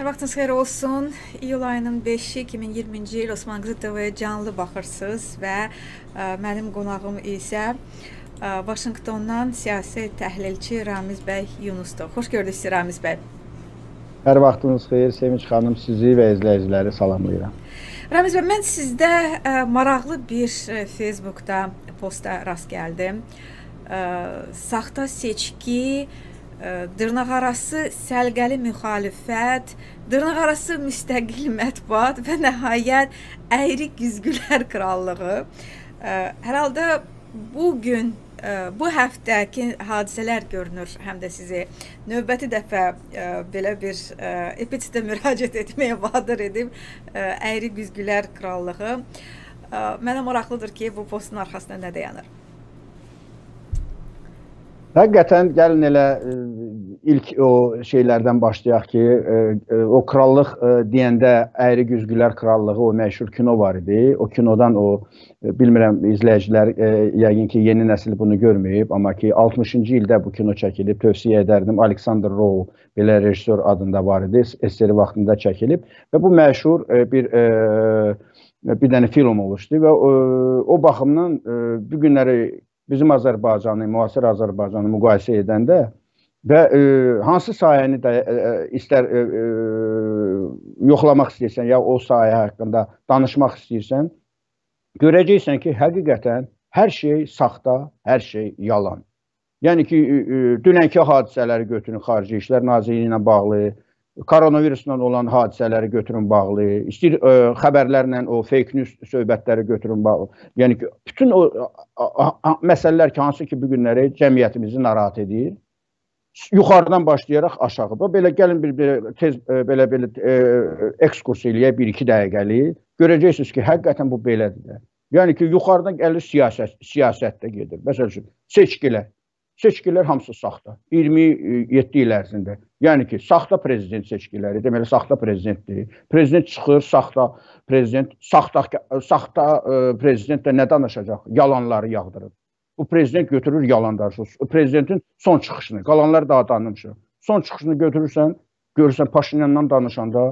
Hər vaxtınız xeyir olsun. İyul ayının 5-i 2020-ci il Osman Qızı TV-yə canlı baxırsınız və mənim qonağım isə Vaşinqtondan siyasi təhlilçi Ramiz bəy Yunusdur. Xoş gördük sizi Ramiz bəy. Hər vaxtınız xeyir Sevinç xanım, sizi və izləyiciləri salamlayıram. Ramiz bəy, mən sizdə maraqlı bir Facebookda posta rast gəldim. Saxta seçki, dırnaqarası səlqəli müxalifət, dırnaqarası müstəqil mətbuat və nəhayət əyri güzgülər krallığı. Hər halda bugün, bu həftəki hadisələr görünür, həm də sizi növbəti dəfə belə bir epitdə müraciət etməyə vadır edib, əyri güzgülər krallığı. Mənə maraqlıdır ki, bu postun arxasında nə dayanır? Həqiqətən gəlin elə ilk o şeylərdən başlayaq ki, o krallıq deyəndə əyri güzgülər krallığı o məşhur kino var idi. O kinodan o, bilmirəm izləyicilər yəqin ki yeni nəsil bunu görməyib, amma ki 60-cı ildə bu kino çəkilib, tövsiyə edərdim. Alexander Rowe belə rejissor adında var idi, eseri vaxtında çəkilib və bu məşhur bir dənə film oluşdu və o baxımdan bu günləri bizim Azərbaycanı, müasir Azərbaycanı müqayisə edəndə və hansı sahəni də istər yoxlamaq istəyirsən ya o sahə haqqında danışmaq istəyirsən, görəcəksən ki, həqiqətən hər şey saxta, hər şey yalan. Yəni ki, dünənki hadisələri götürün Xarici İşlər Nazirliyi ilə bağlı, koronavirusla olan hadisələri götürün bağlı, istəyir xəbərlərlə o fake news söhbətləri götürün bağlı. Yəni ki, bütün o məsələlər ki, hansı ki, bu günləri cəmiyyətimizi narahat edir. Yuxarıdan başlayaraq aşağı. Belə gəlin belə ekskurs eləyə 1-2 dəqiqəlik. Görəcəksiniz ki, həqiqətən bu belədir. Yəni ki, yuxarıdan gəlir siyasətdə gedir. Məsəl üçün, seçkilər. Seçkilər hamısı saxta. 27 il ərzində. Yəni ki, saxta prezident seçkiləri, deməli, saxta prezidentdir. Prezident çıxır, saxta prezident, saxta prezident də nə danışacaq? Yalanları yağdırır. Bu prezident götürür yalan danışır. Prezidentin son çıxışını, qalanlar daha danışır. Son çıxışını götürürsən, görürsən Paşinyanla danışanda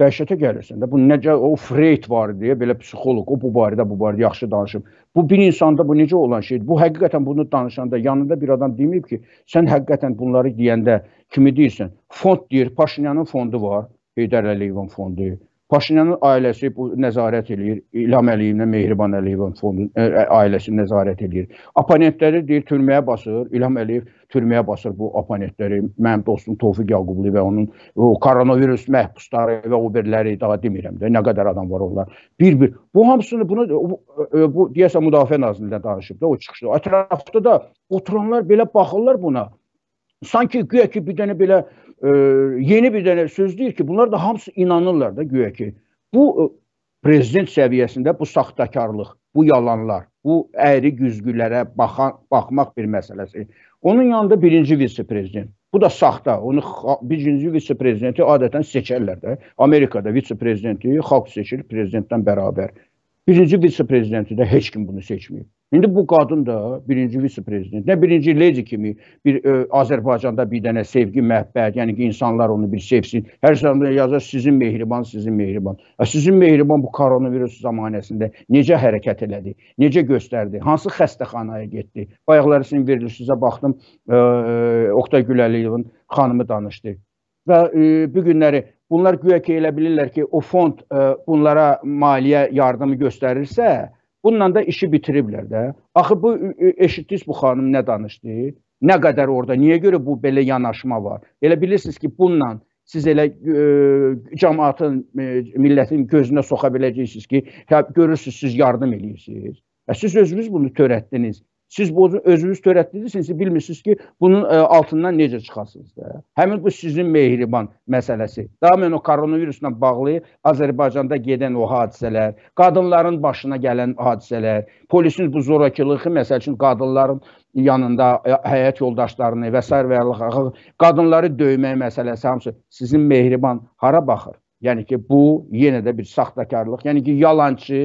dəhşətə gəlirsən də. Bu necə, o Freyd var deyə, belə psixoloq, o bu barədə yaxşı danışıb. Bu bir insanda bu necə olan şeydir? Bu həqiqətən bunu danışanda yanında bir adam deməyib ki, sən həqiqətən bunları deyəndə kimi deyirsən, fond deyir, Paşinyanın fondu var, Heydər Əliyevin fondu, Paşinyanın ailəsi bu nəzarət eləyir, İlham Əliyevlə Mehriban Əliyevin fondu, ailəsi nəzarət eləyir. Oponentləri deyir, türməyə basır, İlham Əliyev türməyə basır bu oponentləri, mənim dostum Tofiq Yaqublu və onun koronavirus məhbusları və o biriləri daha demirəm də, nə qədər adam var onlar. Bir-bir, bu hamısını bunu deyəsə Müdafiə Nazirliyindən danışıb da, o çıxışdı. Ətrafda da oturanlar belə baxırlar buna. Sanki güya ki bir dənə belə yeni bir dənə söz deyir ki, bunlar da hamısı inanırlar da güya ki. Bu prezident səviyyəsində bu saxtakarlıq, bu yalanlar, bu əyri güzgülərə baxmaq bir məsələsi. Onun yanında birinci vitse-prezident. Bu da saxta. Onu birinci vitse-prezidenti adətən seçərlər də. Amerikada vitse-prezidenti xalq seçir prezidentdən bərabər. Birinci vitse-prezidenti də heç kim bunu seçməyib. İndi bu qadın da birinci vitse-prezident, nə birinci ledi kimi Azərbaycanda bir dənə sevgi, məhəbbət, yəni ki, insanlar onu bir sevsin. Hər zaman yazar, sizin mehriban, sizin mehriban. Sizin mehriban bu koronavirus zamanəsində necə hərəkət elədi, necə göstərdi, hansı xəstəxanaya getdi? Bayaqları sizin verilişinizə baxdım, Oqtay Güləliyevin xanımı danışdı. Və bu günləri bunlar güya ki, elə bilirlər ki, o fond bunlara maliyyə yardımı göstərirsə, bununla da işi bitiriblər də. Axı bu eşitdiniz bu xanım nə danışdı? Nə qədər orada? Niyə görə bu belə yanaşma var? Elə bilirsiniz ki, bununla siz elə cəmaatın, millətin gözünə soxa biləcəksiniz ki, görürsünüz, siz yardım edirsiniz. Siz özünüz bunu törətdiniz. Siz özünüz törətdiniz, bilmirsiniz ki, bunun altından necə çıxarsınız da. Həmin bu sizin mehriban məsələsi. Daha mən o koronavirusla bağlı Azərbaycanda gedən o hadisələr, qadınların başına gələn hadisələr, polisin bu zorakılığı, məsəl üçün, qadınların yanında həyat yoldaşlarını və s. qadınları döymək məsələsi hamısı sizin mehriban hara baxır? Yəni ki, bu yenə də bir saxtakarlıq, yəni ki, yalançı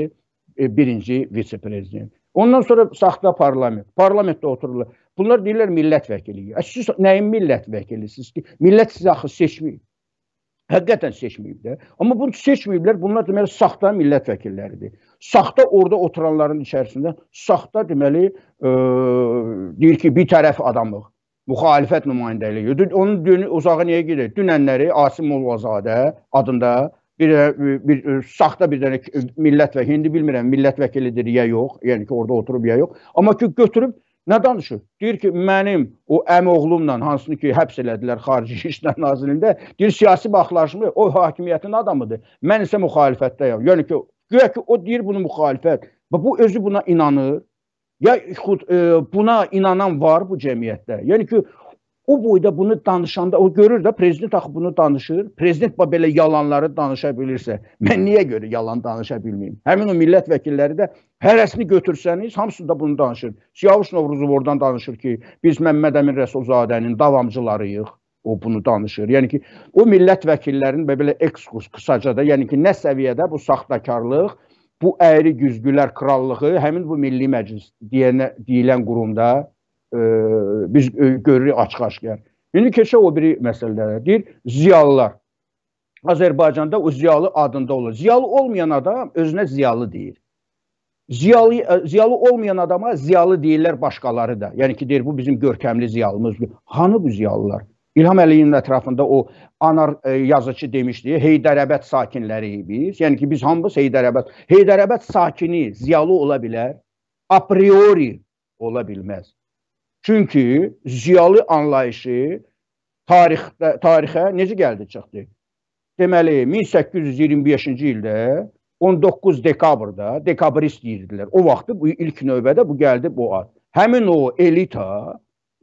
birinci vitse-prezident. Ondan sonra saxta parlament. Parlamentdə otururlar. Bunlar deyirlər millət vəkili. Siz nəyin millət vəkilisiniz ki? Millət sizi axı seçməyib. Həqiqətən seçməyiblər. Amma bunu seçməyiblər. Bunlar deməli saxta milletvəkilləridir. Saxta orada oturanların içərisində saxta deməli deyir ki, bir tərəf adamıq. Müxalifət nümayəndə eləyir. Onun dünü uzağa niyə gedir? Dünənləri Asim Molvazadə adında bir saxta bir dənə millət və hindi bilmirəm millət vəkilidir ya yox. Yəni ki, orada oturub ya yox. Amma ki, götürüb nə danışır? Deyir ki, mənim o əmioğlumla, hansını ki, həbs elədilər Xarici İşlər Nazirliyində, deyir, siyasi baxlaşımı, o hakimiyyətin adamıdır. Mən isə müxalifətdəyəm. Yəni ki, güya ki, o deyir bunu müxalifət. Bu özü buna inanır. Ya buna inanan var bu cəmiyyətdə. Yəni ki, o boyda bunu danışanda, o görür də, prezident axı bunu danışır. Prezident belə yalanları danışa bilirsə, mən niyə görə yalan danışa bilməyim? Həmin o millət vəkilləri də hərəsini götürsəniz, hamısı da bunu danışır. Siyavuş Novruzov oradan danışır ki, biz Məmməd Əmin Rəsulzadənin davamcılarıyıq. O bunu danışır. Yəni ki, o millət vəkillərinin belə ekskurs qısaca da, yəni ki, nə səviyyədə bu saxtakarlıq, bu əyri güzgülər krallığı həmin bu Milli Məclis deyilən qurumda biz görürük açıq-aşkar. İndi keçək o biri məsələlərə. Deyir, ziyalılar. Azərbaycanda o ziyalı adında olur. Ziyalı olmayan adam özünə ziyalı deyir. Ziyalı olmayan adama ziyalı deyirlər başqaları da. Yəni ki, deyir, bu bizim görkəmli ziyalımız. Hanı bu ziyalılar? İlham Əliyevin ətrafında o anar yazıcı demişdi, Heydərəbət sakinləriyik biz. Yəni ki, biz hamımız Heydərəbət. Heydərəbət sakini ziyalı ola bilər, a priori ola bilməz. Çünki ziyalı anlayışı tarixə necə gəldi çıxdı? Deməli, 1825-ci ildə 19 dekabrda, dekabrist deyirdilər. O vaxtı ilk növbədə bu gəldi bu ad. Həmin o elita,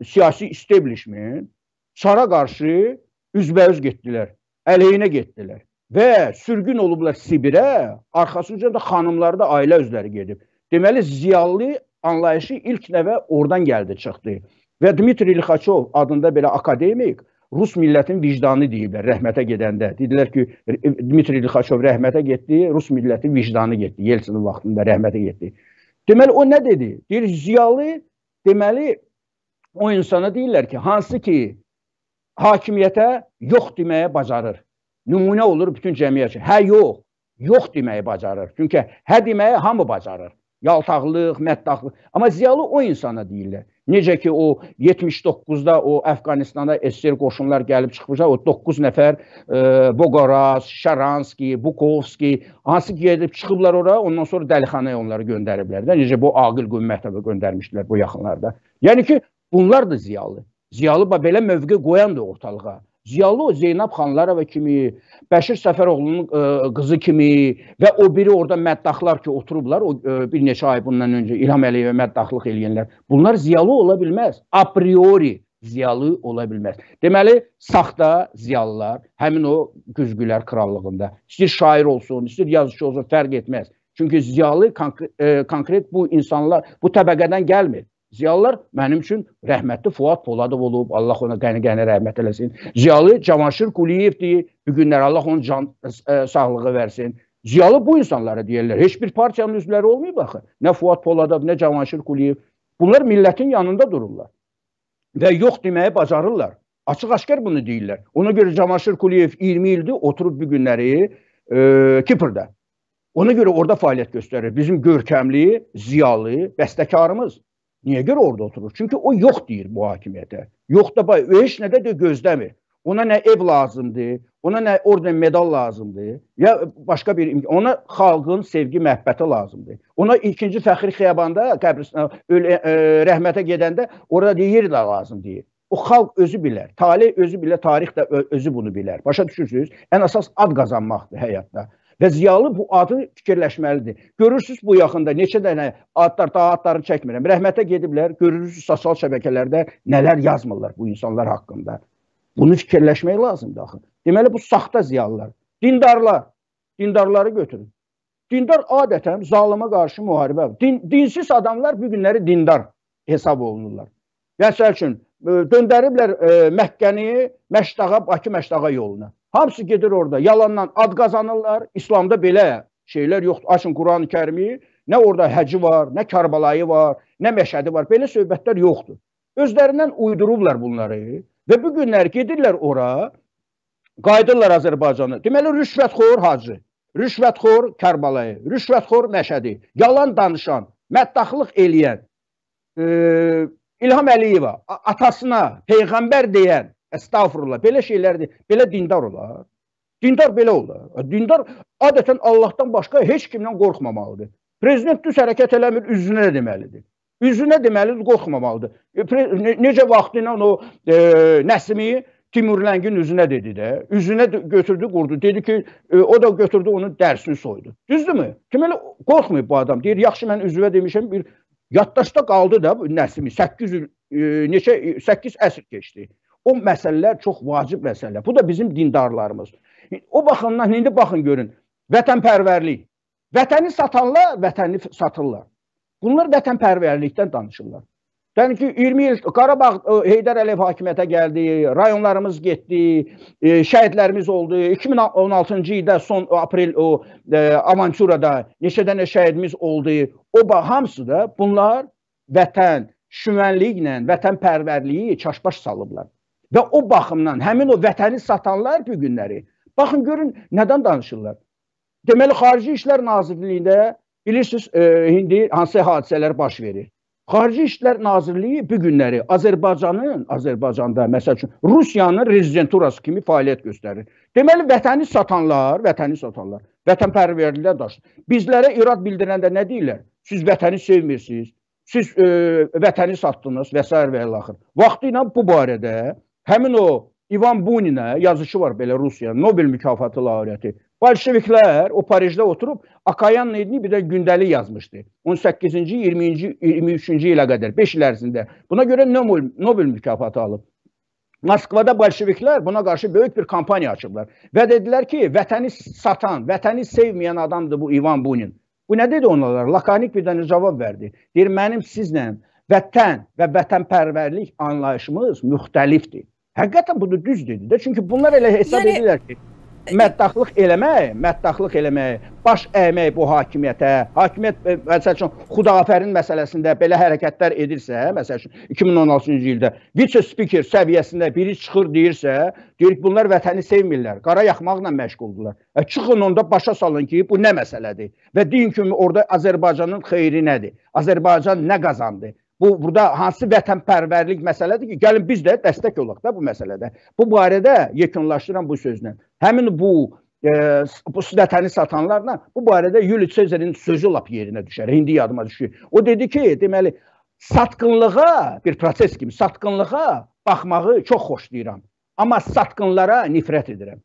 siyasi establishment çara qarşı üzbəüz getdilər, əleyinə getdilər və sürgün olublar Sibirə, arxasınca da xanımları da ailə özləri gedib. Deməli, ziyalı anlayışı ilk nəvə oradan gəldi, çıxdı. Və Dmitri Lixaçov adında belə akademik Rus millətinin vicdanı deyiblər rəhmətə gedəndə. Dedilər ki, Dmitri Lixaçov rəhmətə getdi, Rus millətinin vicdanı getdi, Yeltsinin vaxtında rəhmətə getdi. Deməli, o nə dedi? Deyir, ziyalı, deməli, o insana deyirlər ki, hansı ki, hakimiyyətə yox deməyə bacarır. Nümunə olur bütün cəmiyyət üçün. Hə, yox. Yox deməyə bacarır. Çünki hə deməyə hamı bacarır. Yaltaqlıq, məddaxlıq. Amma ziyalı o insana deyirlər. Necə ki, o 79-da o Əfqanistana SSR qoşunlar gəlib çıxmışlar. O 9 nəfər Boqoraz, Şaranski, Bukovski, hansı ki gedib çıxıblar ora, ondan sonra dəlixanaya onları göndəriblər. Necə bu Aqil Qümmətova göndərmişdilər bu yaxınlarda. Yəni ki, bunlar da ziyalı. Ziyalı belə mövqe qoyan da ortalığa. Ziyalı o Zeynab Xanlarova kimi, Bəşir Səfəroğlunun qızı kimi və o biri orada məddaxlar ki, oturublar bir neçə ay bundan öncə İlham Əliyevə məddaxlıq eləyənlər. Bunlar ziyalı ola bilməz. A priori ziyalı ola bilməz. Deməli, saxta ziyalılar həmin o güzgülər krallığında. İstir şair olsun, istir yazıcı olsun, fərq etməz. Çünki ziyalı konkret bu insanlar, bu təbəqədən gəlmir. Ziyalılar mənim üçün rəhmətli Fuad Poladov olub, Allah ona qəni-qəni rəhmət eləsin. Ziyalı Cavanşir Quliyevdir, bu günlər Allah onun can sağlığı versin. Ziyalı bu insanlara deyirlər, heç bir partiyanın üzvləri olmayıb axı. Nə Fuad Poladov, nə Cavanşir Quliyev. Bunlar millətin yanında dururlar və yox deməyi bacarırlar. Açıq-aşkar bunu deyirlər. Ona görə Cavanşir Quliyev 20 ildir oturub bu günləri Kipirdə. Ona görə orada fəaliyyət göstərir. Bizim görkəmli, ziyalı bəstəkarımız. Niyə görə orada oturur? Çünki o yox deyir bu hakimiyyətə. Yox da bayır, heç nə də gözləmir. Ona nə ev lazımdır, ona nə orada medal lazımdır, ya başqa bir imkan, ona xalqın sevgi məhbəti lazımdır. Ona ikinci Fəxri Xiyabanda, rəhmətə gedəndə orada deyir də lazım deyir. O xalq özü bilər, talih özü bilər, tarix də özü bunu bilər. Başa düşürsünüz, ən əsas ad qazanmaqdır həyatda. Və ziyalı bu adı fikirləşməlidir. Görürsünüz bu yaxında neçə dənə adlar, daha adlarını çəkmirəm. Rəhmətə gediblər, görürsünüz sosial şəbəkələrdə nələr yazmırlar bu insanlar haqqında. Bunu fikirləşmək lazımdır axı. Deməli, bu saxta ziyalılar. Dindarlar, dindarları götürün. Dindar adətən zalıma qarşı müharibə. Dinsiz adamlar bu günləri dindar hesab olunurlar. Məsəl üçün, döndəriblər Məkkəni, Məşdağa, Bakı Məşdağa yoluna. Hamısı gedir orada, yalandan ad qazanırlar. İslamda belə şeylər yoxdur. Açın Quran-ı Kərimi, nə orada həci var, nə Karbalayı var, nə Məşədi var. Belə söhbətlər yoxdur. Özlərindən uydurublar bunları və bu günlər gedirlər ora, Qayıdırlar Azərbaycanı. Deməli, rüşvətxor Hacı, rüşvətxor Kərbalayı, rüşvətxor Məşədi, yalan danışan, məddaxlıq eləyən, İlham Əliyeva, atasına peyğəmbər deyən, əstağfurullah, belə şeylərdir, belə dindar olar. Dindar belə olar. Dindar adətən Allahdan başqa heç kimdən qorxmamalıdır. Prezident düz hərəkət eləmir, üzünə deməlidir. Üzünə deməlidir, qorxmamalıdır. Necə vaxtıyla o Nəsimi Timurləngin üzünə dedi də, üzünə götürdü, qurdu. Dedi ki, o da götürdü, onun dərsini soydu. Düzdür mü? Deməli, qorxmuyor bu adam. Deyir, yaxşı, mən üzvə demişəm, bir yaddaşda qaldı da Nəsimi. 8 əsr keçdi. O məsələlər çox vacib məsələlər. Bu da bizim dindarlarımız. O baxımdan, indi baxın, görün. Vətənpərvərlik. Vətəni satanlar, vətəni satırlar. Bunlar vətənpərvərlikdən danışırlar. Yəni ki, 20 il Qarabağ Heydər Əliyev hakimiyyətə gəldi, rayonlarımız getdi, şəhidlərimiz oldu. 2016-cı ildə son aprel o Avanturada neçə dənə şəhidimiz oldu. O hamısı da bunlar vətən, şüvənliklə, vətənpərvərliyi çaşbaş salıblar. Və o baxımdan həmin o vətəni satanlar bu günləri. Baxın, görün, nədən danışırlar? Deməli, Xarici İşlər Nazirliyində bilirsiniz, indi hansı hadisələr baş verir. Xarici İşlər Nazirliyi bu günləri Azərbaycanda, məsəl üçün, Rusiyanın rezidenturası kimi fəaliyyət göstərir. Deməli, vətəni satanlar, vətənpərvərliklər daşır. Bizlərə irad bildirəndə nə deyirlər? Siz vətəni sevmirsiniz, siz vətəni satdınız və s. və ilaxır. Vaxtı ilə bu barədə həmin o İvan Buninə yazışı var belə Rusiya, Nobel mükafatı laureatı. Bolşeviklər o Parijdə oturub Akayan'ın edini bir də gündəlik yazmışdı. 18-ci, 23-cü ilə qədər, 5 il ərzində. Buna görə Nobel mükafatı alıb. Moskvada bolşeviklər buna qarşı böyük bir kampaniya açıblar. Və dedilər ki, vətəni satan, vətəni sevməyən adamdır bu İvan Bunin. Bu nə dedi onlara? Lakanik bir dənə cavab verdi. Deyir, mənim sizlə vətən və vətənpərvərlik anlayışımız müxtəlifdir. Həqiqətən bunu düz dedi də, çünki bunlar elə hesab edirlər ki, məddaxlıq eləmək, baş əymək bu hakimiyyətə, hakimiyyət, məsəl üçün, Xudafərin məsələsində belə hərəkətlər edirsə, məsəl üçün, 2016-cı ildə vice-spiker səviyyəsində biri çıxır deyirsə, deyir ki, bunlar vətəni sevmirlər, qara yaxmaqla məşğuldurlar. Çıxın onda başa salın ki, bu nə məsələdir və deyin ki, orada Azərbaycanın xeyri nədir, Azərbaycan nə qazandı? Burada hansı vətənpərvərlik məsələdir ki, gəlin biz də dəstək olaq da bu məsələdə. Bu barədə yekunlaşdıran bu sözlə, həmin bu vətəni satanlarla bu barədə Yuli Sezerin sözü lap yerinə düşər, indi yadıma düşür. O dedi ki, deməli, satqınlığa, bir proses kimi, satqınlığa baxmağı çox xoşlayıram, amma satqınlara nifrət edirəm.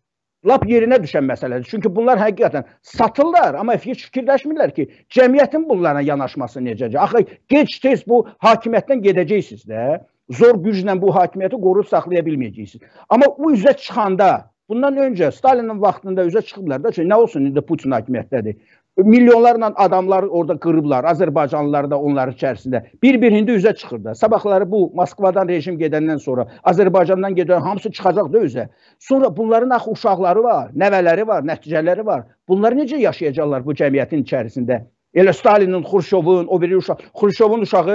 Lap yerinə düşən məsələdir. Çünki bunlar həqiqətən satırlar, amma heç fikirləşmirlər ki, cəmiyyətin bunlara yanaşması necədir. Axı, gec-tez bu hakimiyyətdən gedəcəksiniz də, zor güclə bu hakimiyyəti qorub saxlaya bilməyəcəksiniz. Amma o üzə çıxanda, bundan öncə Stalinin vaxtında üzə çıxıblar da, nə olsun indi Putin hakimiyyətdədir. Milyonlarla adamları orada qırıblar, Azərbaycanlılar da onların içərisində. Bir-birində üzə çıxır da. Sabahları bu Moskvadan rejim gedəndən sonra, Azərbaycandan gedən hamısı çıxacaq da üzə. Sonra bunların axı uşaqları var, nəvələri var, nəticələri var. Bunları necə yaşayacaqlar bu cəmiyyətin içərisində? Elə Stalinin, Xruşovun, o biri uşaq. Xruşovun uşağı,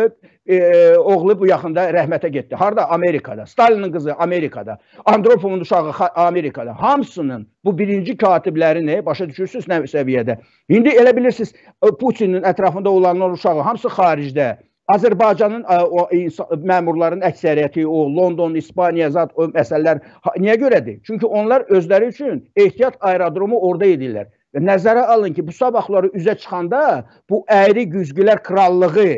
oğlu bu yaxında rəhmətə getdi. Harada? Amerikada. Stalinin qızı Amerikada. Andropovun uşağı Amerikada. Hamsının bu birinci katiblərini başa düşürsünüz nə səviyyədə. İndi elə bilirsiniz, Putinin ətrafında olanlar uşağı, hamısı xaricdə. Azərbaycanın məmurların əksəriyyəti, o London, İspaniya, zat o məsələlər niyə görədir? Çünki onlar özləri üçün ehtiyat aerodromu orada edirlər. Nəzərə alın ki, bu sabahları üzə çıxanda bu əyri güzgülər krallığı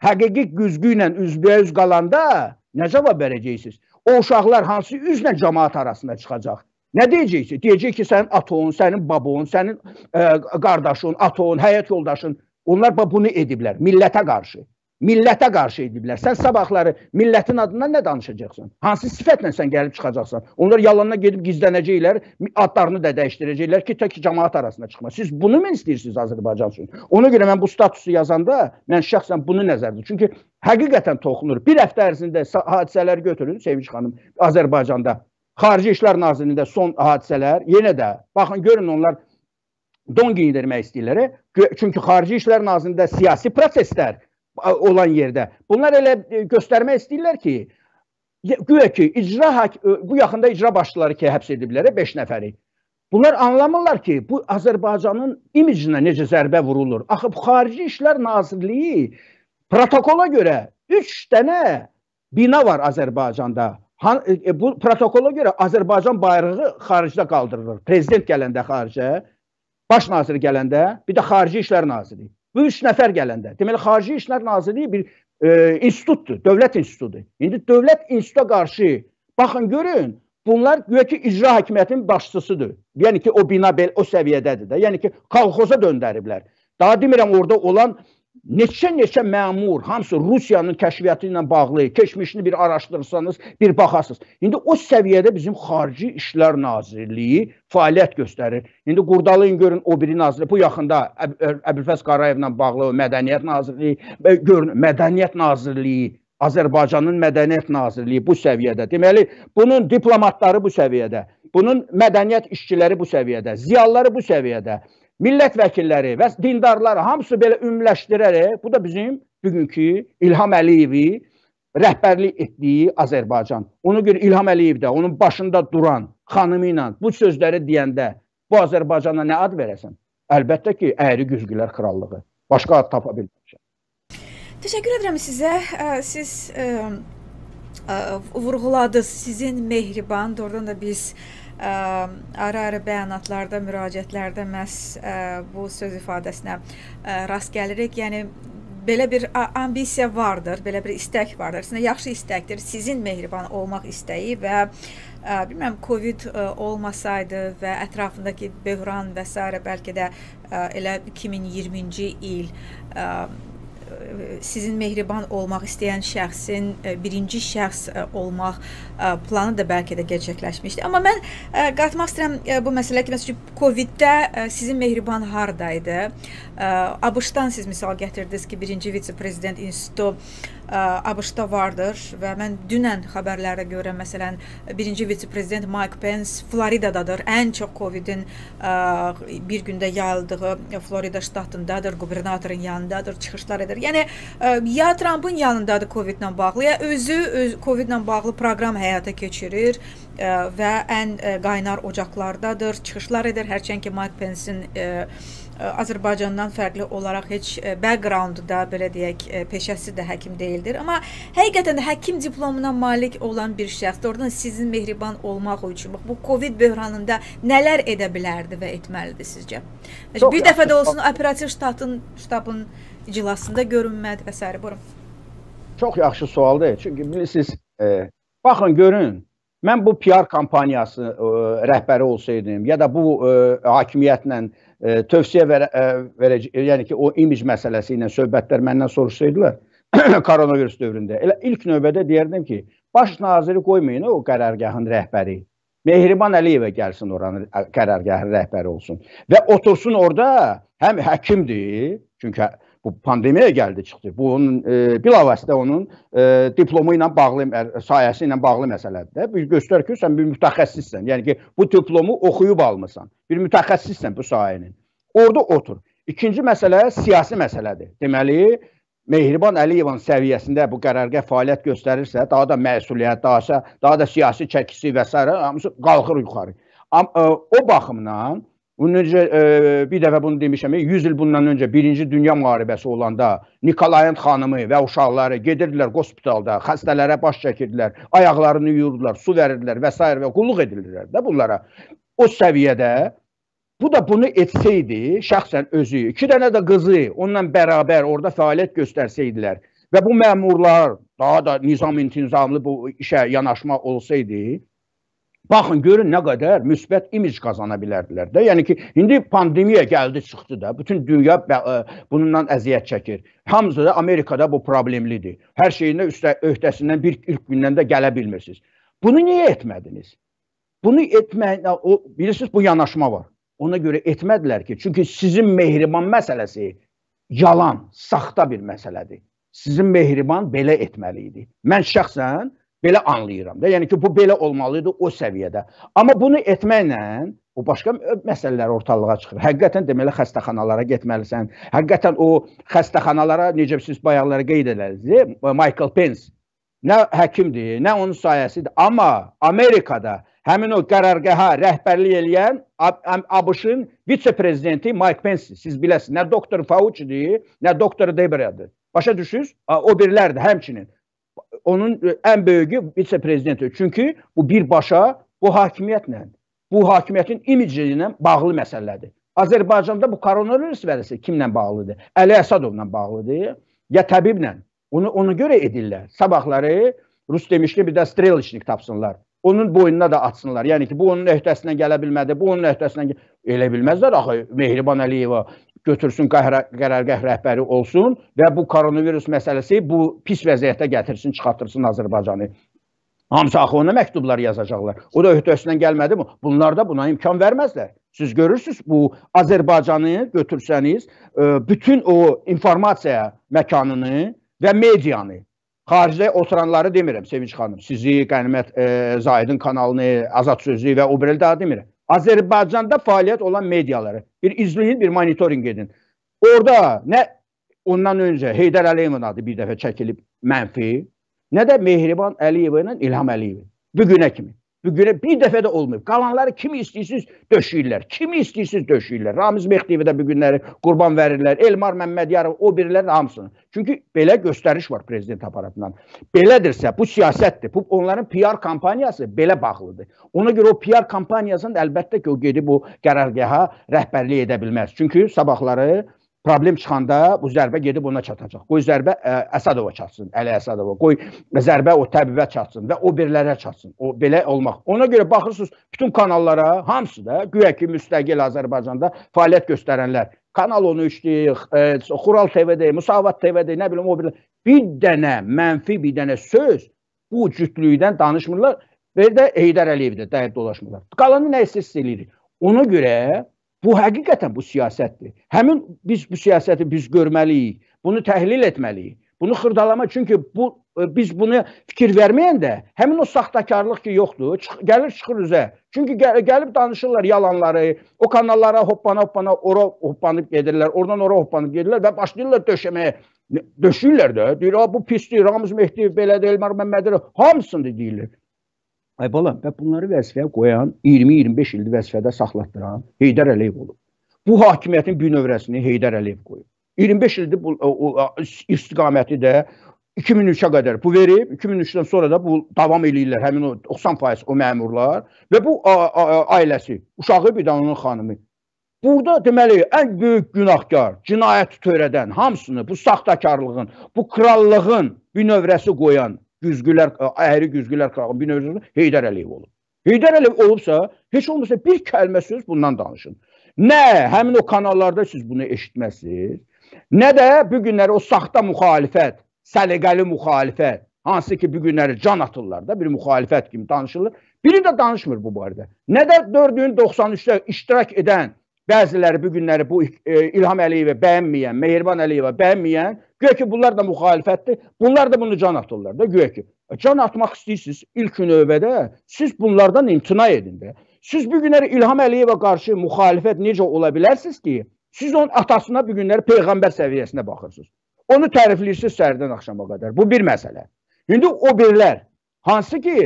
həqiqi güzgü ilə üzbəüz qalanda nə cavab verəcəksiniz? O uşaqlar hansı üzlə cəmaat arasında çıxacaq? Nə deyəcəksiniz? Deyəcək ki, sənin aton, sənin babon, sənin qardaşın, aton, həyat yoldaşın, onlar bunu ediblər millətə qarşı. Millətə qarşı ediblər. Sən sabahları millətin adından nə danışacaqsan? Hansı sifətlə sən gəlib çıxacaqsan? Onlar yalanına gedib gizlənəcəklər, adlarını da dəyişdirəcəklər ki, tək cəmaat arasında çıxma. Siz bunu mu istəyirsiniz Azərbaycan üçün? Ona görə mən bu statusu yazanda, mən şəxsən bunu nəzərdə. Çünki həqiqətən toxunur. Bir həftə ərzində hadisələr götürün, Sevinç xanım, Azərbaycanda. Xarici İşlər Nazirliyində son hadisələr yenə də, baxın, görün onlar don giydirmək istəyirlər. Çünki Xarici İşlər Nazirliyində siyasi proseslər olan yerdə. Bunlar elə göstərmək istəyirlər ki, Güya ki icra, bu yaxında icra başçıları ki həbs ediblər, 5 nəfəri. Bunlar anlamırlar ki, bu Azərbaycanın imicinə necə zərbə vurulur. Axı Xarici İşlər Nazirliyi protokola görə 3 dənə bina var Azərbaycanda. Bu protokola görə Azərbaycan bayrağı xaricdə qaldırılır. Prezident gələndə xaricə, baş naziri gələndə, bir də Xarici İşlər Nazirliyi. Bu 3 nəfər gələndə. Deməli, Xarici İşlər Nazirliyi bir institutdur, dövlət institutudur. İndi dövlət instituta qarşı, baxın görün, bunlar güya ki icra hakimiyyətinin başçısıdır. Yəni ki, o bina o səviyyədədir də. Yəni ki, kolxoza döndəriblər. Daha demirəm, orada olan neçə məmur, hamısı Rusiyanın kəşfiyyatı ilə bağlı, keçmişini bir araşdırırsanız, bir baxarsınız. İndi o səviyyədə bizim Xarici İşlər Nazirliyi fəaliyyət göstərir. İndi qurdalayın görün o biri nazirliyi, bu yaxında Əbülfəz Qarayevlə bağlı Mədəniyyət Nazirliyi, görün Mədəniyyət Nazirliyi, Azərbaycanın Mədəniyyət Nazirliyi bu səviyyədə. Deməli, bunun diplomatları bu səviyyədə, bunun mədəniyyət işçiləri bu səviyyədə, ziyalıları bu səviyyədə. Millət vəkilləri və dindarları hamısı belə ümumiləşdirərək, bu da bizim bugünkü İlham Əliyevi rəhbərlik etdiyi Azərbaycan. Ona görə İlham Əliyev də onun başında duran xanımı ilə bu sözləri deyəndə bu Azərbaycana nə ad verəsən? Əlbəttə ki, əyri güzgülər krallığı. Başqa ad tapa bilməyəcəm. Təşəkkür edirəm sizə. Siz vurğuladınız sizin mehriban, doğrudan da biz ara-ara bəyanatlarda, müraciətlərdə məhz bu söz ifadəsinə rast gəlirik. Yəni, belə bir ambisiya vardır, belə bir istək vardır. Sizin yaxşı istəkdir, sizin mehriban olmaq istəyi və bilməm, Covid olmasaydı və ətrafındakı böhran və s. bəlkə də elə 2020-ci il sizin mehriban olmaq istəyən şəxsin birinci şəxs olmaq planı da bəlkə də gerçəkləşmişdi. Amma mən qatmaq istəyirəm bu məsələ ki, məsəl üçün, Covid-də sizin mehriban haradaydı? ABŞ-dan siz misal gətirdiniz ki, birinci vitse-prezident institutu ABŞ-da vardır və mən dünən xəbərlərə görə, məsələn, birinci vitse-prezident Mike Pence Floridadadır, ən çox Covid-in bir gündə yayıldığı Florida ştatındadır, qubernatorun yanındadır, çıxışlar edir. Yəni, ya Trump'ın yanındadır Covid-lə bağlı, ya özü Covid-lə bağlı proqram həyata keçirir və ən qaynar ocaqlardadır, çıxışlar edir. Hərçənd ki, Mike Pence'in Azərbaycandan fərqli olaraq heç background-da, belə deyək, peşəsi də həkim deyildir. Amma həqiqətən də həkim diplomuna malik olan bir şəxs, oradan sizin mehriban olmaq üçün, bu Covid böhranında nələr edə bilərdi və etməlidir sizcə? Bir dəfə də olsun, operativ ştabın iclasında görünmədi və s. Buyurun. Çox yaxşı sualdır. Çünki bilirsiniz, baxın, görün, mən bu PR kampaniyası rəhbəri olsaydım ya da bu hakimiyyətlə tövsiyə verəcək, yəni ki, o imic məsələsi ilə söhbətlər məndən soruşsaydılar koronavirus dövründə. Elə ilk növbədə deyərdim ki, baş naziri qoymayın o qərargahın rəhbəri. Mehriban Əliyevə gəlsin oranın qərargahın rəhbəri olsun. Və otursun orada həm həkimdir, çünki bu pandemiya gəldi, çıxdı. Bu, bilavasitə onun diplomu ilə bağlı, sayəsi ilə bağlı məsələdir. Bir göstər ki, sən bir mütəxəssissən. Yəni ki, bu diplomu oxuyub almısan. Bir mütəxəssissən bu sayənin. Orada otur. İkinci məsələ siyasi məsələdir. Deməli, Mehriban Əliyevanın səviyyəsində bu qərargah fəaliyyət göstərirsə, daha da məsuliyyət, daha da siyasi çəkisi və s. hamısı qalxır yuxarı. O baxımdan, bir dəfə bunu demişəm, 100 il bundan öncə birinci dünya müharibəsi olanda Nikolayan xanımı və uşaqları gedirdilər hospitalda, xəstələrə baş çəkirdilər, ayaqlarını yuyurdular, su verirdilər və s. və qulluq edilirlər də bunlara. O səviyyədə bu da bunu etsəydi, şəxsən özü, 2 dənə də qızı onunla bərabər orada fəaliyyət göstərsəydilər və bu məmurlar daha da nizam-intizamlı bu işə yanaşma olsaydı, baxın, görün nə qədər müsbət imic qazana bilərdilər də. Yəni ki, indi pandemiya gəldi, çıxdı da. Bütün dünya bunundan əziyyət çəkir. Hamısı da Amerikada bu problemlidir. Hər şeyin öhdəsindən bir ilk gündən də gələ bilmirsiniz. Bunu niyə etmədiniz? Bunu etməklə, bilirsiniz, bu yanaşma var. Ona görə etmədilər ki, çünki sizin mehriban məsələsi yalan, saxta bir məsələdir. Sizin mehriban belə etməli idi. Mən şəxsən belə anlayıram da, yəni ki, bu belə olmalıydı o səviyyədə. Amma bunu etməklə o başqa məsələlər ortalığa çıxır. Həqiqətən deməli, xəstəxanalara getməlisən, həqiqətən o xəstəxanalara, necə siz bayaqlara qeyd edəliz, Michael Pence nə həkimdir, nə onun sayəsidir. Amma Amerikada həmin o qərargaha rəhbərlik eləyən ABŞ-ın vitse-prezidenti Mike Pence, siz biləsiniz, nə doktor Fauci'dir, nə doktor Debre'dir. Başa düşürsünüz, o birlərdir həmçinin. Onun ən böyüğü vitse-prezidenti. Çünki bu birbaşa bu hakimiyyətlə, bu hakimiyyətin imiciliylə bağlı məsələdir. Azərbaycanda bu koronavirus vəzifəsi kimlə bağlıdır? Əli Əsədovla bağlıdır, ya təbiblə. Ona görə edirlər. Sabahları Rus demişki bir də Strelişnik tapsınlar. Onun boynuna da atsınlar. Yəni ki, bu onun öhdəsindən gələ bilmədi, bu onun öhdəsindən elə bilməzlər. Axı Mehriban Əliyeva götürsün qərargah rəhbəri olsun və bu koronavirus məsələsi bu pis vəziyyətə gətirsin, çıxartırsın Azərbaycanı. Hamısı axı ona məktublar yazacaqlar. O da öhdəsindən gəlmədi mi? Bunlar da buna imkan verməzlər. Siz görürsünüz, bu Azərbaycanı götürsəniz, bütün o informasiya məkanını və medianı, xaricdə oturanları demirəm, Sevinç xanım, sizi, Qənimət Zahidin kanalını, Azad Sözü və o belə daha demirəm. Azərbaycanda fəaliyyət olan mediaları bir izləyin, bir monitoring edin. Orada nə ondan öncə Heydər Əliyevin adı bir dəfə çəkilib mənfi, nə də Mehriban Əliyeva ilə İlham Əliyev. Bugünə kimi. Bugünə bir dəfə də olmayıb. Qalanları kimi istəyirsiniz döşüyürlər. Kimi istəyirsiniz döşüyürlər. Ramiz Mehdiyevi də bugünləri qurban verirlər. Elmar Məmmədiyarov, o birilərin hamısını. Çünki belə göstəriş var prezident aparatından. Belədirsə, bu siyasətdir. Bu onların PR kampaniyası belə bağlıdır. Ona görə o PR kampaniyasını da əlbəttə ki, o gedib bu qərargaha rəhbərlik edə bilməz. Çünki sabahları problem çıxanda bu zərbə gedib ona çatacaq. Qoy zərbə Əsədova çatsın, Əli Əsədova. Qoy zərbə o təbibə çatsın və o birilərə çatsın. O belə olmaq. Ona görə baxırsınız, bütün kanallara, hamısı da güya ki, müstəqil Azərbaycanda fəaliyyət göstərənlər. Kanal 13-dir, Xural TV-dir, Müsavat TV-dir, nə bilim o birilərə. Bir dənə mənfi, bir dənə söz bu cütlükdən danışmırlar. Bir də Heydər Əliyevdir, dəyib dolaşmırlar. Qalanı nə istəyir eləyirik. Ona görə bu həqiqətən bu siyasətdir. Həmin biz bu siyasəti biz görməliyik, bunu təhlil etməliyik, bunu xırdalama. Çünki biz bunu fikir verməyəndə həmin o saxtakarlıq ki, yoxdur, gəlir çıxır üzə. Çünki gəlib danışırlar yalanları, o kanallara hoppana ora hoppanıb gedirlər, oradan ora hoppanıb gedirlər və başlayırlar döşəməyə. Döşüyürlər də, deyirlər, bu pisdir, Ramiz Mehdiyev belədir, Elmar Məmmədiyarov, hamısını deyirlər. Ay balam, və bunları vəzifəyə qoyan, 20-25 ildir vəzifədə saxlatdıran Heydər Əliyev olub. Bu hakimiyyətin bir növrəsini Heydər Əliyev qoyub. 25 ildir bu istiqaməti də 2003-ə qədər bu verib, 2003-dən sonra da bu davam eləyirlər, həmin o 90% o məmurlar və bu ailəsi, uşağı bir də onun xanımı. Burada deməli, ən böyük günahkar, cinayəti törədən hamısını bu saxtakarlığın, bu krallığın bir növrəsi qoyan, əyri güzgülər qırağın bir növcəsində Heydər Əliyev olub. Heydər Əliyev olubsa, heç olmasa bir kəlmə söz bundan danışın. Nə həmin o kanallarda siz bunu eşitməsiniz, nə də bugünləri o saxta müxalifət, səliqəli müxalifət, hansı ki bugünləri can atırlar da bir müxalifət kimi danışılır, biri də danışmır bu barədə. Nə də 493-də iştirak edən bəziləri bugünləri bu İlham Əliyevə bəyənməyən, Mehriban Əliyevə bəyənməyən, güya ki, bunlar da müxalifətdir, bunlar da bunu can atırlar da, güya ki. Can atmaq istəyirsiniz ilk növbədə, siz bunlardan imtina edin də. Siz bugünləri İlham Əliyevə qarşı müxalifət necə ola bilərsiniz ki, siz onun atasına bugünləri peyğəmbər səviyyəsinə baxırsınız. Onu tərifləyirsiniz səhərdən axşama qədər, bu bir məsələ. İndi o birlər, hansı ki,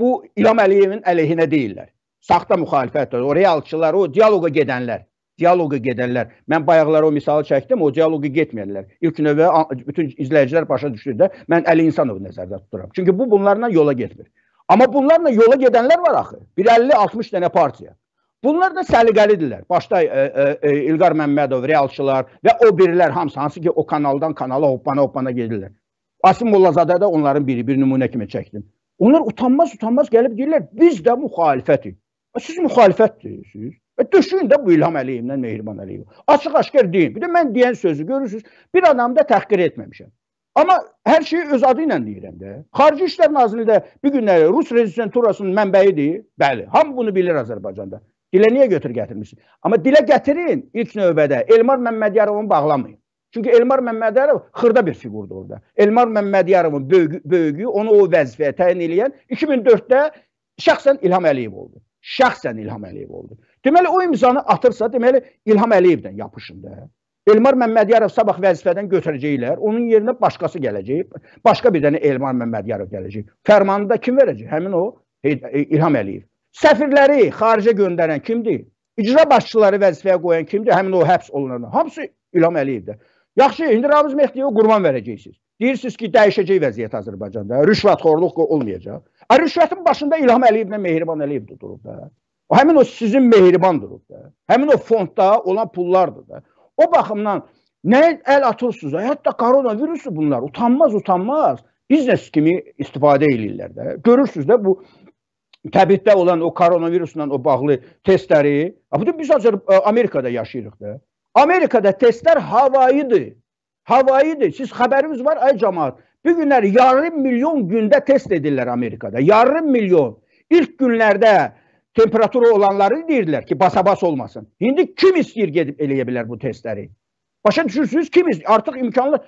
bu İlham Əliyevin əleyhinə deyirlər. Saxta müxalifətdir, o realçılar, o diyaloqa gedənlər, mən bayaqlara o misalı çəkdim, o diyaloqa getməyənlər. İlk növbə bütün izləyicilər başa düşür də, mən Əli İnsanovu nəzərdə tuturam. Çünki bu, bunlarla yola getmir. Amma bunlarla yola gedənlər var axı, bir 50-60 dənə partiya. Bunlar da səliqəlidirlər. Başda İlqar Məmmədov, realçılar və o birilər hamısı, hansı ki o kanaldan kanala hoppana gedirlər. Asim Mollazadə də onların biri, bir nümunə kimi çəkdim. Onlar utanmaz gəlib deyirlər, biz də müxalifətik. Siz müxalifətdirsiniz. Döşüyün də bu İlham Əliyevlə Mehriban Əliyev. Açıq-aşkar deyin. Bir də mən deyən sözü görürsünüz, bir adamı da təhqir etməmişəm. Amma hər şeyi öz adı ilə deyirəm də. Xarici İşlər Nazirliyi də bir günləri Rus rezidenturasının mənbəyidir. Bəli, hamı bunu bilir Azərbaycanda. Dilə niyə götür gətirmişsiniz? Amma dilə gətirin ilk növbədə Elmar Məmmədiyarovun bağlamayın. Çünki Elmar Məmmədiyarov xırda bir figurdur orada. Elmar Məmmədiyarovun böyüğü, onu o vəzifəyə təyin eləyən 2004-də şəxsən İlham Əliyev oldu. Deməli, o imzanı atırsa, deməli, İlham Əliyevdən yapışın da. Elmar Məmmədiyarov sabah vəzifədən götürəcəklər. Onun yerinə başqası gələcək. Başqa bir dənə Elmar Məmmədiyarov gələcək. Fərmanı da kim verəcək? Həmin o İlham Əliyev. Səfirləri xaricə göndərən kimdir? İcra başçıları vəzifəyə qoyan kimdir? Həmin o həbs olunan. Hamısı İlham Əliyevdir. Yaxşı, indi Ramiz Mehdiyevə qurban verəcəksiniz. Deyirsiniz ki, dəyişəcək vəziyyət Azərbaycanda. Rüşvətxorluq olmayacaq. Rüşvətin başında İlham Əliyev ilə Mehriban Əliyev durub da. Həmin o sizin Mehriban durub da. Həmin o fondda olan pullardır da. O baxımdan nə əl atırsınız? Hətta koronavirusu bunlar. Utanmaz, utanmaz. Biznes kimi istifadə edirlər də. Görürsünüz də bu təbibdə olan o koronavirusla o bağlı testləri. Biz Amerikada yaşayırıq da. Amerikada testlər havayıdır. Havayıdır. Siz xəbəriniz var ay cəmaat. Bir günlər yarım milyon gündə test edirlər Amerikada. Yarım milyon. İlk günlərdə temperaturu olanları deyirlər ki, basabas olmasın. İndi kim istəyir gedib eləyə bilər bu testləri? Başa düşürsünüz, kim istəyir? Artıq imkanlı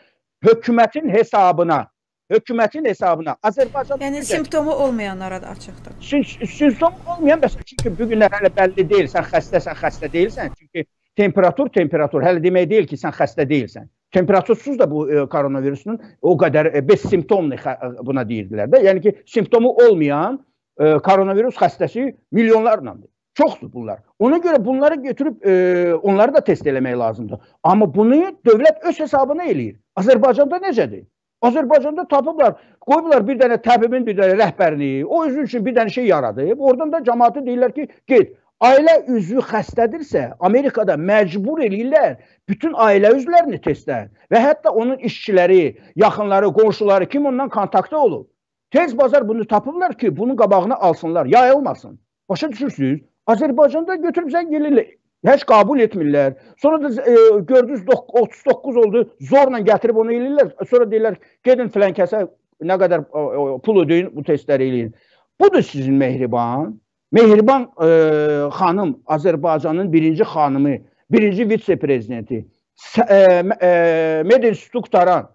hökumətin hesabına. Yəni simptomu olmayanlara da açıqdır. Simptom olmayan, məsələn, çünki bu günlər hələ bəlli deyil, sən xəstəsən, xəstə deyilsən. Çünki temperatur, hələ demək deyil ki, sən xəstə deyilsən. Temperatursuz da bu koronavirusunun o qədər beş simptomlu buna deyirdilər də. Yəni ki, simptomu olmayan koronavirus xəstəsi milyonlarlandır. Çoxdur bunlar. Ona görə bunları götürüb onları da test eləmək lazımdır. Amma bunu dövlət öz hesabına eləyir. Azərbaycanda necədir? Azərbaycanda tapıblar, qoyublar bir dənə təbibin bir dənə rəhbərini, o özü üçün bir dənə şey yaradıb. Oradan da cəmaatı deyirlər ki, get. Ailə üzvü xəstədirsə, Amerikada məcbur eləyirlər bütün ailə üzvlərini testlər və hətta onun işçiləri, yaxınları, qonşuları kim ondan kontaktda olub. Tez bazar bunu tapırlar ki, bunun qabağını alsınlar, yayılmasın. Başa düşürsünüz, Azərbaycanda götürüb zəngilirlər, heç qəbul etmirlər. Sonra da gördünüz 39 oldu, zorla gətirib onu eləyirlər. Sonra deyirlər, gedin filan kəsə nə qədər pul ödəyin, bu testləri eləyin. Budur sizin Mehriban. Mehriban xanım, Azərbaycanın birinci xanımı, birinci vitse-prezidenti, Medin Stuktaran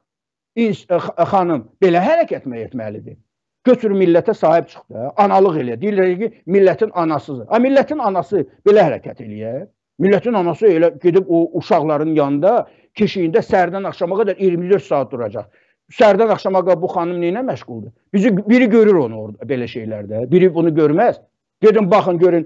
xanım belə hərəkət etməlidir. Götür millətə sahib çıxdı, analıq elə. Deyirlər ki, millətin anasıdır. Millətin anası belə hərəkət eləyər. Millətin anası elə gedib o uşaqların yanında, keşiyində səhərdən axşama qədər 24 saat duracaq. Səhərdən axşama qədər bu xanım neynə məşğuldur? Biri görür onu orada belə şeylərdə, biri bunu görməz. Gedin, baxın, görün,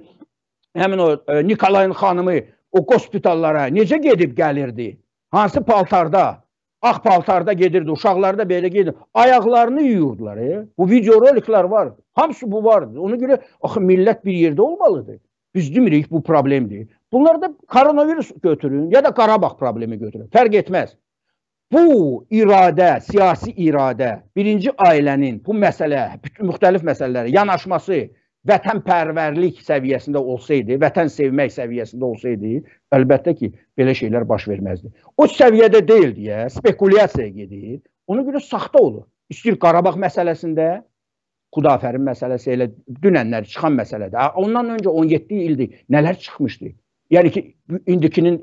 həmin o Nikolayın xanımı o qospitallara necə gedib gəlirdi? Hansı paltarda? Ağ paltarda gedirdi, uşaqlar da belə gedirdi. Ayaqlarını yuyurdular. Bu videoroliklər var. Hamısı bu vardır. Ona görə millət bir yerdə olmalıdır. Biz demirik, bu problemdir. Bunlar da koronavirus götürün ya da Qarabağ problemi götürün. Fərq etməz. Bu iradə, siyasi iradə, birinci ailənin bu məsələ, müxtəlif məsələlərə yanaşması, vətənpərvərlik səviyyəsində olsaydı, vətən sevmək səviyyəsində olsaydı, əlbəttə ki, belə şeylər baş verməzdi. O səviyyədə deyildi ya, spekulyasiyaya gedir, ona görə saxta olur. İstəyir Qarabağ məsələsində, Xudafərin məsələsi elə dünənlər çıxan məsələdə, ondan öncə 17 ildir nələr çıxmışdı? Yəni ki, indikinin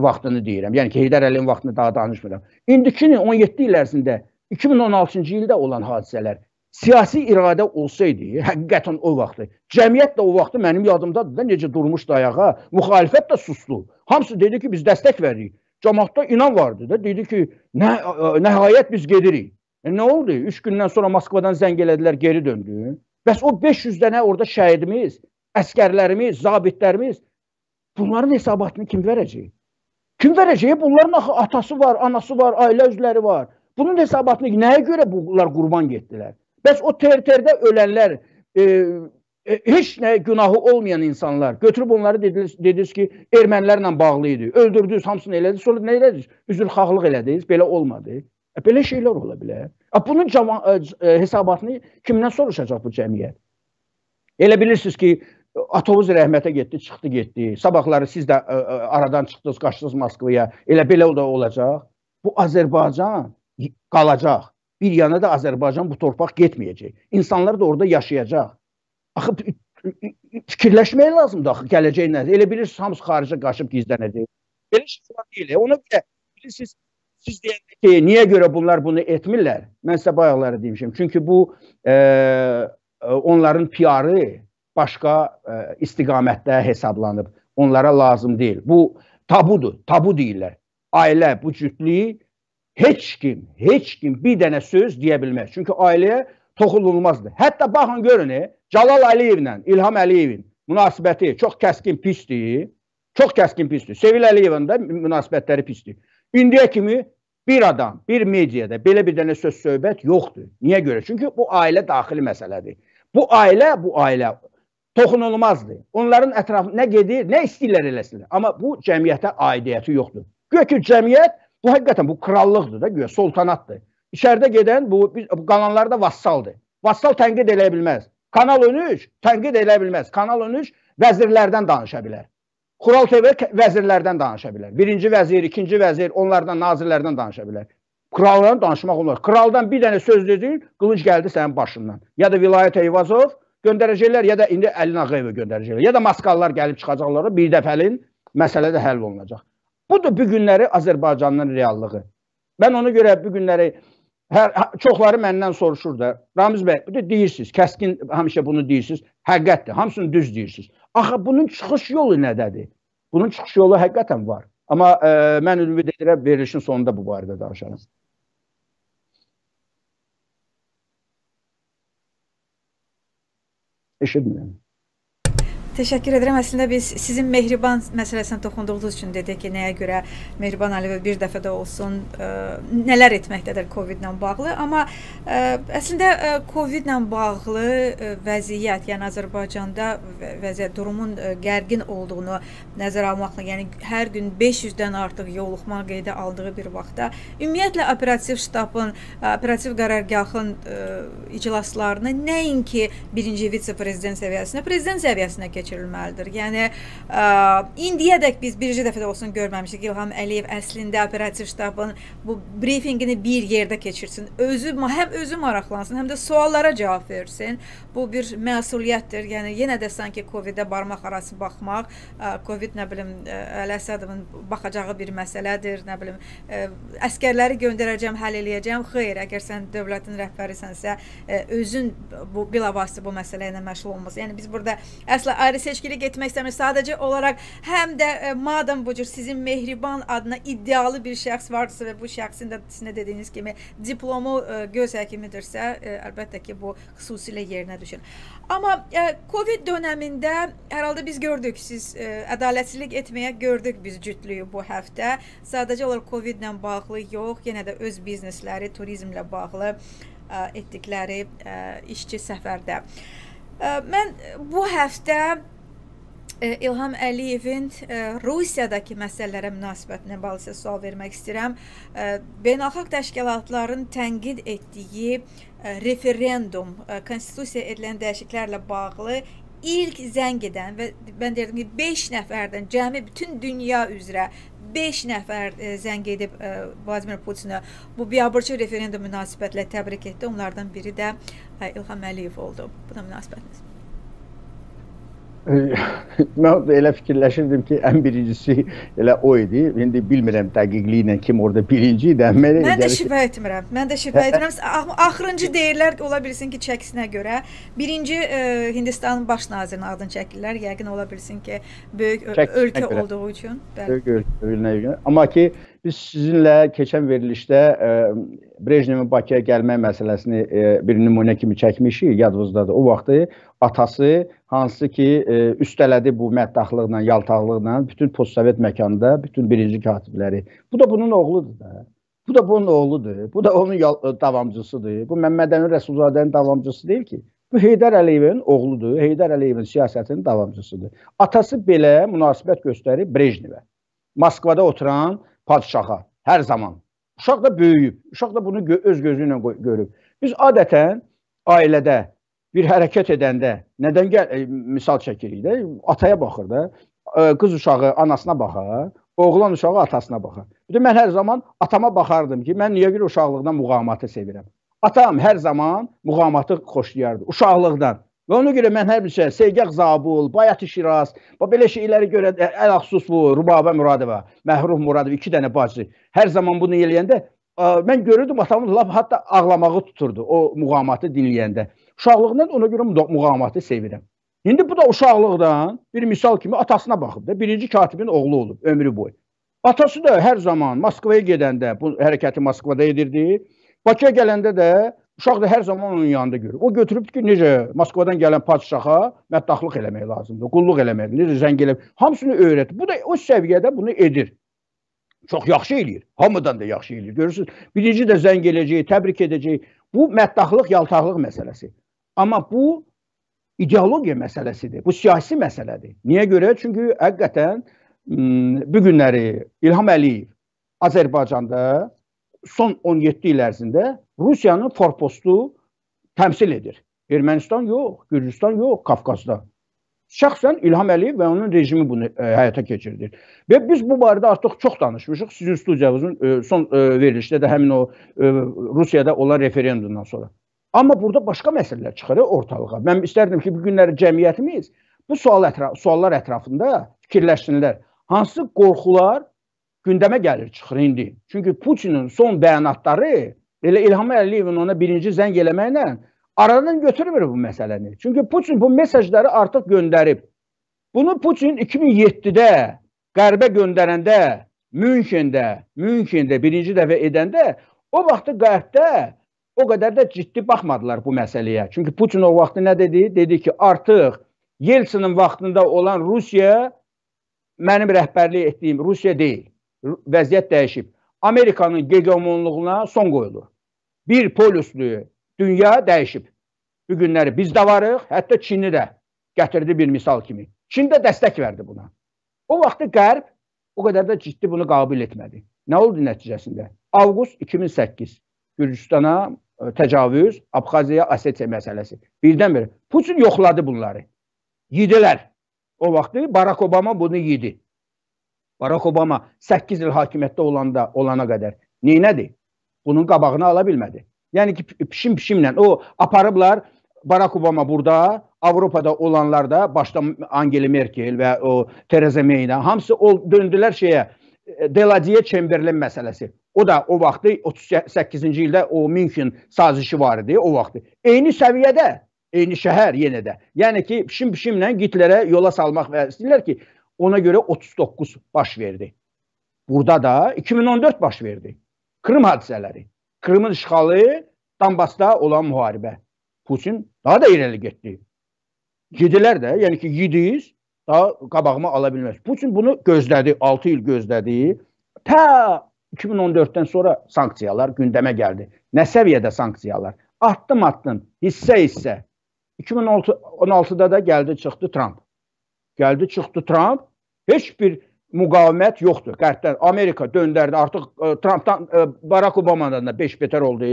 vaxtını deyirəm, yəni ki, Heydər Əliyin vaxtını daha danışmıram. İndikinin 17 il ərzində 2016-cı ildə olan hadisələr, siyasi iradə olsaydı, həqiqətən o vaxtı, cəmiyyət də o vaxtı mənim yadımdadır da, necə durmuşdu ayağa, müxalifət də susdu. Hamısı dedi ki, biz dəstək veririk. Cəmaatda inan vardı da, dedi ki, nəhayət biz gedirik. Nə oldu? 3 gündən sonra Moskvadan zəng elədilər, geri döndü. Bəs o 500 dənə orada şəhidimiz, əskərlərimiz, zabitlərimiz, bunların hesabatını kim verəcək? Kim verəcək? Bunların atası var, anası var, ailə üzvləri var. Bunun hesabatını nəyə görə bunlar qurban getdilər? Bəs o TRT-də ölənlər, heç nə günahı olmayan insanlar, götürüb onları dediniz ki, ermənilərlə bağlı idi, öldürdünüz, hamısını elədiniz, sonra nə elədiniz? Üzrxahlıq elədiniz, belə olmadı. Belə şeylər ola bilər. Bunun hesabatını kimdən soruşacaq bu cəmiyyət? Elə bilirsiniz ki, Atovuz rəhmətə getdi, çıxdı, getdi. Sabahları siz də aradan çıxdınız, qaçdınız Moskvaya. Elə belə o da olacaq. Bu Azərbaycan qalacaq. Bir yana da Azərbaycan bu torpaq getməyəcək. İnsanlar da orada yaşayacaq. Axı, fikirləşmək lazımdır axı, gələcək nədir? Elə bilirsiniz, hamısı xaricə qaçıb gizlənəcək. Belə şey var deyil. Ona görə, bilirsiniz, siz deyəndə ki, niyə görə bunlar bunu etmirlər? Mən sizə bayaqları deymişim. Çünki bu, onların PR-ı başqa istiqamətdə hesablanıb. Onlara lazım deyil. Bu, tabudur, tabu deyirlər. aile bu cütlüyü heç kim bir dənə söz deyə bilməz. Çünki ailəyə toxunulmazdır. Hətta baxın görün, Cəlal Əliyevlə İlham Əliyevin münasibəti çox kəskin pisdir. Çox kəskin pisdir. Sevil Əliyevin də münasibətləri pisdir. İndiyə kimi bir adam, bir mediada belə bir dənə söz söhbət yoxdur. Niyə görə? Çünki bu ailə daxili məsələdir. Bu ailə toxunulmazdır. Onların ətrafı nə gedir, nə istəyirlər eləsinlər. Amma bu cəmiyyətə aidiyyəti yoxdur. Gör ki, cəmiyyət bu hakikaten bu krallıqdır da, güya sultanattır. İçeride giden bu kanallar da vassaldır. Vassal tənqid eləyə bilməz. Kanal 13 tənqid eləyə bilməz. Kanal 13 vəzirlərdən danışa bilər. Kral TV vəzirlərdən danışa bilər. Birinci vəzir, ikinci vəzir, onlardan, nazirlərdən danışa bilər. Krallardan danışmaq olmaz. Kraldan bir dənə söz dedin, qılınc gəldi sənin başından. Ya da Vilayət Eyvazov göndərəcəklər, ya da indi Əli Nağıyev göndərəcəklər. Ya da maskallar gəlib çıxacaqlar, bir dəfəlin məsələ də həll olunacaq. Budur bugünləri Azərbaycanın reallığı. Mən ona görə bugünləri, çoxları məndən soruşur da, Ramiz bəy, deyirsiniz, kəskin həmişə bunu deyirsiniz, həqiqətdir, hamısını düz deyirsiniz. Axı bunun çıxış yolu nədədir? Bunun çıxış yolu həqiqətən var. Amma mən ümid edirəm, verilişin sonunda bu barədə danışarım. Eşitmirəm. Təşəkkür edirəm. Əslində biz sizin Mehriban məsələsinə toxunduğunuz üçün dedik ki, nəyə görə Mehriban Əliyev bir dəfə də olsun nələr etməkdədir COVID-lə bağlı. Amma əslində COVID-lə bağlı vəziyyət, yəni Azərbaycanda vəziyyət durumun gərgin olduğunu nəzərə almaqla, yəni hər gün 500-dən artıq yoluxma qeydə aldığı bir vaxtda ümumiyyətlə operativ ştabın, operativ qərargahın iclaslarını nəinki birinci vitse-prezident səviyyəsinə, prezident səviyyəsinə keçirir. Yəni, indiyə dək biz birinci dəfə də olsun görməmişik. İlham Əliyev əslində operativ ştabın bu briefingini bir yerdə keçirsin. Həm özü maraqlansın, həm də suallara cavab versin. Bu bir məsuliyyətdir. Yəni, yenə də sanki COVID-ə barmaq arası baxmaq, COVID, nə bilim, Əl-Əsədovun baxacağı bir məsələdir, nə bilim, əskərləri göndərəcəm, həll eləyəcəm. Xeyr, əgər sən dövlətin rəhbərisənsə, özün bilavasitə bu məsələ ilə məşğul olması. Yəni, biz burada əslə ayrı seçkili getmək istəmir. Sadəcə olaraq həm də madəm bu cür sizin Mehriban adına iddialı bir şəxs varsa və bu şəxsin də sizin dediyiniz kimi diplomu göz həkimidirsə, əlbəttə ki, bu xüsusilə yerinə düşür. Amma COVID dönəmində hər halda biz gördük, siz ədalətsizlik etməyə gördük biz cütlüyü bu həftə. Sadəcə olaraq COVID ilə bağlı yox, yenə də öz biznesləri, turizmlə bağlı etdikləri işçi səfərdə. Mən bu həftə İlham Əliyevin Rusiyadakı məsələlərə münasibətinə bağlı sizə sual vermək istəyirəm. Beynəlxalq təşkilatların tənqid etdiyi referendum, konstitusiya edilən dəyişikliklərlə bağlı ilk zəng edən və mən deyirdim ki, 5 nəfərdən cəmi bütün dünya üzrə 5 nəfər zəng edib Vladimir Putin'ı bu biabırçı referendum münasibətlə təbrik etdi. Onlardan biri də İlham Əliyev oldu. Buna münasibətiniz? Mən elə fikirləşirdim ki, ən birincisi elə o idi. İndi bilmirəm dəqiqliklə kim orada birinci idi. Mən də şübhə etmirəm. Axırıncı deyirlər ki, ola bilsin ki, çəkisinə görə. Birinci Hindistanın baş nazirinin adını çəkirlər. Yəqin ola bilsin ki, böyük ölkə olduğu üçün. Amma ki, biz sizinlə keçən verilişdə Brejnevin Bakıya gəlmək məsələsini bir nümunə kimi çəkmişik, yadınızdadır. O vaxtı atası, hansı ki üstələdi bu məddaxlıqla, yaltaqlıqla bütün postsovet məkanında bütün birinci katibləri. Bu da bunun oğludur da. Bu da bunun oğludur. Bu da onun davamcısıdır. Bu Məmməd Əmin Rəsulzadənin davamcısı deyil ki. Bu Heydər Əliyevin oğludur. Heydər Əliyevin siyasətinin davamcısıdır. Atası belə münasibət göstərir Brejnevə. Moskvada oturan padşaha hər zaman. Uşaq da böyüyüb, uşaq da bunu öz gözü ilə görüb. Biz adətən ailədə bir hərəkət edəndə nədən misal çəkirik də, ataya baxır da, qız uşağı anasına baxar, oğlan uşağı atasına baxar. Mən hər zaman atama baxardım ki, mən niyə görə uşaqlıqdan muğamatı sevirəm. Atam hər zaman muğamatı xoşlayardı, uşaqlıqdan. Və ona görə mən hər bir şey, Seygəq Zabul, Bayatı Şiraz, belə şeyləri görə Əl-Axsus bu, Rubabə Muradova, Məhruf Muradova, 2 dənə bacı. Hər zaman bunu eləyəndə, mən görürdüm, atamın lap hətta ağlamağı tuturdu o muğamatı dinləyəndə. Uşaqlığından ona görə muğamatı sevirəm. İndi bu da uşaqlıqdan bir misal kimi atasına baxıb da, birinci katibin oğlu olub ömrü boyu. Atası da her zaman Moskvaya gedəndə bu hərəkəti Moskvada edirdi. Bakıya gələndə də uşaq da hər zaman onun yanında görür. O götürüb ki, necə Moskvadan gələn padşaha məddaxlıq eləmək lazımdır, qulluq eləmək, necə zəng eləmək, hamısını öyrətir. Bu da o səviyyədə bunu edir. Çox yaxşı eləyir. Hamıdan da yaxşı eləyir. Görürsünüz, birinci də zəng eləyəcək, təbrik edəcək. Bu məddaxlıq, yaltaqlıq məsələsi. Amma bu ideologiya məsələsidir. Bu siyasi məsələdir. Niyə görə? Çünki həqiqətən bu günləri İlham Əliyev Azərbaycanda son 17 il ərzində Rusiyanın forpostu təmsil edir. Ermənistan yox, Gürcüstan yox, Qafqazda. Şəxsən İlham Əliyev və onun rejimi bunu həyata keçirdir. Və biz bu barədə artıq çox danışmışıq. Sizin studiyamızın son verilişdə də həmin o Rusiyada olan referendumdan sonra. Amma burada başqa məsələlər çıxarır ortalığa. Mən istərdim ki, bu günləri cəmiyyətimiz bu suallar ətrafında fikirləşsinlər. Hansı qorxular gündəmə gəlir, çıxır indi. Çünki Putinin son bəyanatları elə İlham Əliyevin ona birinci zəng eləməklə aradan götürmür bu məsələni. Çünki Putin bu mesajları artıq göndərib. Bunu Putin 2007-də qərbə göndərəndə, Münxendə birinci dəfə edəndə, o vaxtı qərbdə o qədər də ciddi baxmadılar bu məsələyə. Çünki Putin o vaxtı nə dedi? Dedi ki, artıq Yeltsinin vaxtında olan Rusiya mənim rəhbərlik etdiyim Rusiya deyil. Vəziyyət dəyişib. Amerikanın hegemonluğuna son qoyulur. Bir poluslu dünya dəyişib. Bu günləri biz də varıq, hətta Çinli də gətirdi bir misal kimi. Çin də dəstək verdi buna. O vaxtı Qərb o qədər də ciddi bunu qəbul etmədi. Nə oldu nəticəsində? Avqust 2008 Gürcüstana təcavüz, Abxaziya, Osetiya məsələsi. Birdən-birə Putin yoxladı bunları. Yedilər. O vaxtı Barack Obama bunu yedi. Barack Obama 8 il hakimiyyətdə olana qədər neynədi? Bunun qabağını ala bilmədi. Yəni ki, pişim-pişimlə o aparıblar Barack Obama burada, Avropada olanlar da, başda Angela Merkel və o Theresa May ilə hamısı döndülər şeyə, Deladiye Chamberlain məsələsi. O da o vaxtı 38-ci ildə o Münxen sazişi var idi o vaxtı. Eyni səviyyədə, eyni şəhər yenə də. Yəni ki, pişim-pişimlə Hitlerə yola salmaq və istəyirlər ki, ona görə 39 baş verdi. Burada da 2014 baş verdi. Krım hadisələri. Krımın işğalı, Donbasda olan müharibə. Putin daha da irəli getdi. Gedilər də, yəni ki, yediyiz, daha qabağıma ala bilməz. Putin bunu gözlədi, 6 il gözlədi. Ta 2014-dən sonra sanksiyalar gündəmə gəldi. Nə səviyyədə sanksiyalar? Addım-addım, hissə-hissə. 2016-da da gəldi, çıxdı Trump. Gəldi, çıxdı Trump, heç bir müqavimət yoxdur. Qərbdən Amerika döndərdi, artıq Trumpdan, Barack Obamadan da 5 betər oldu.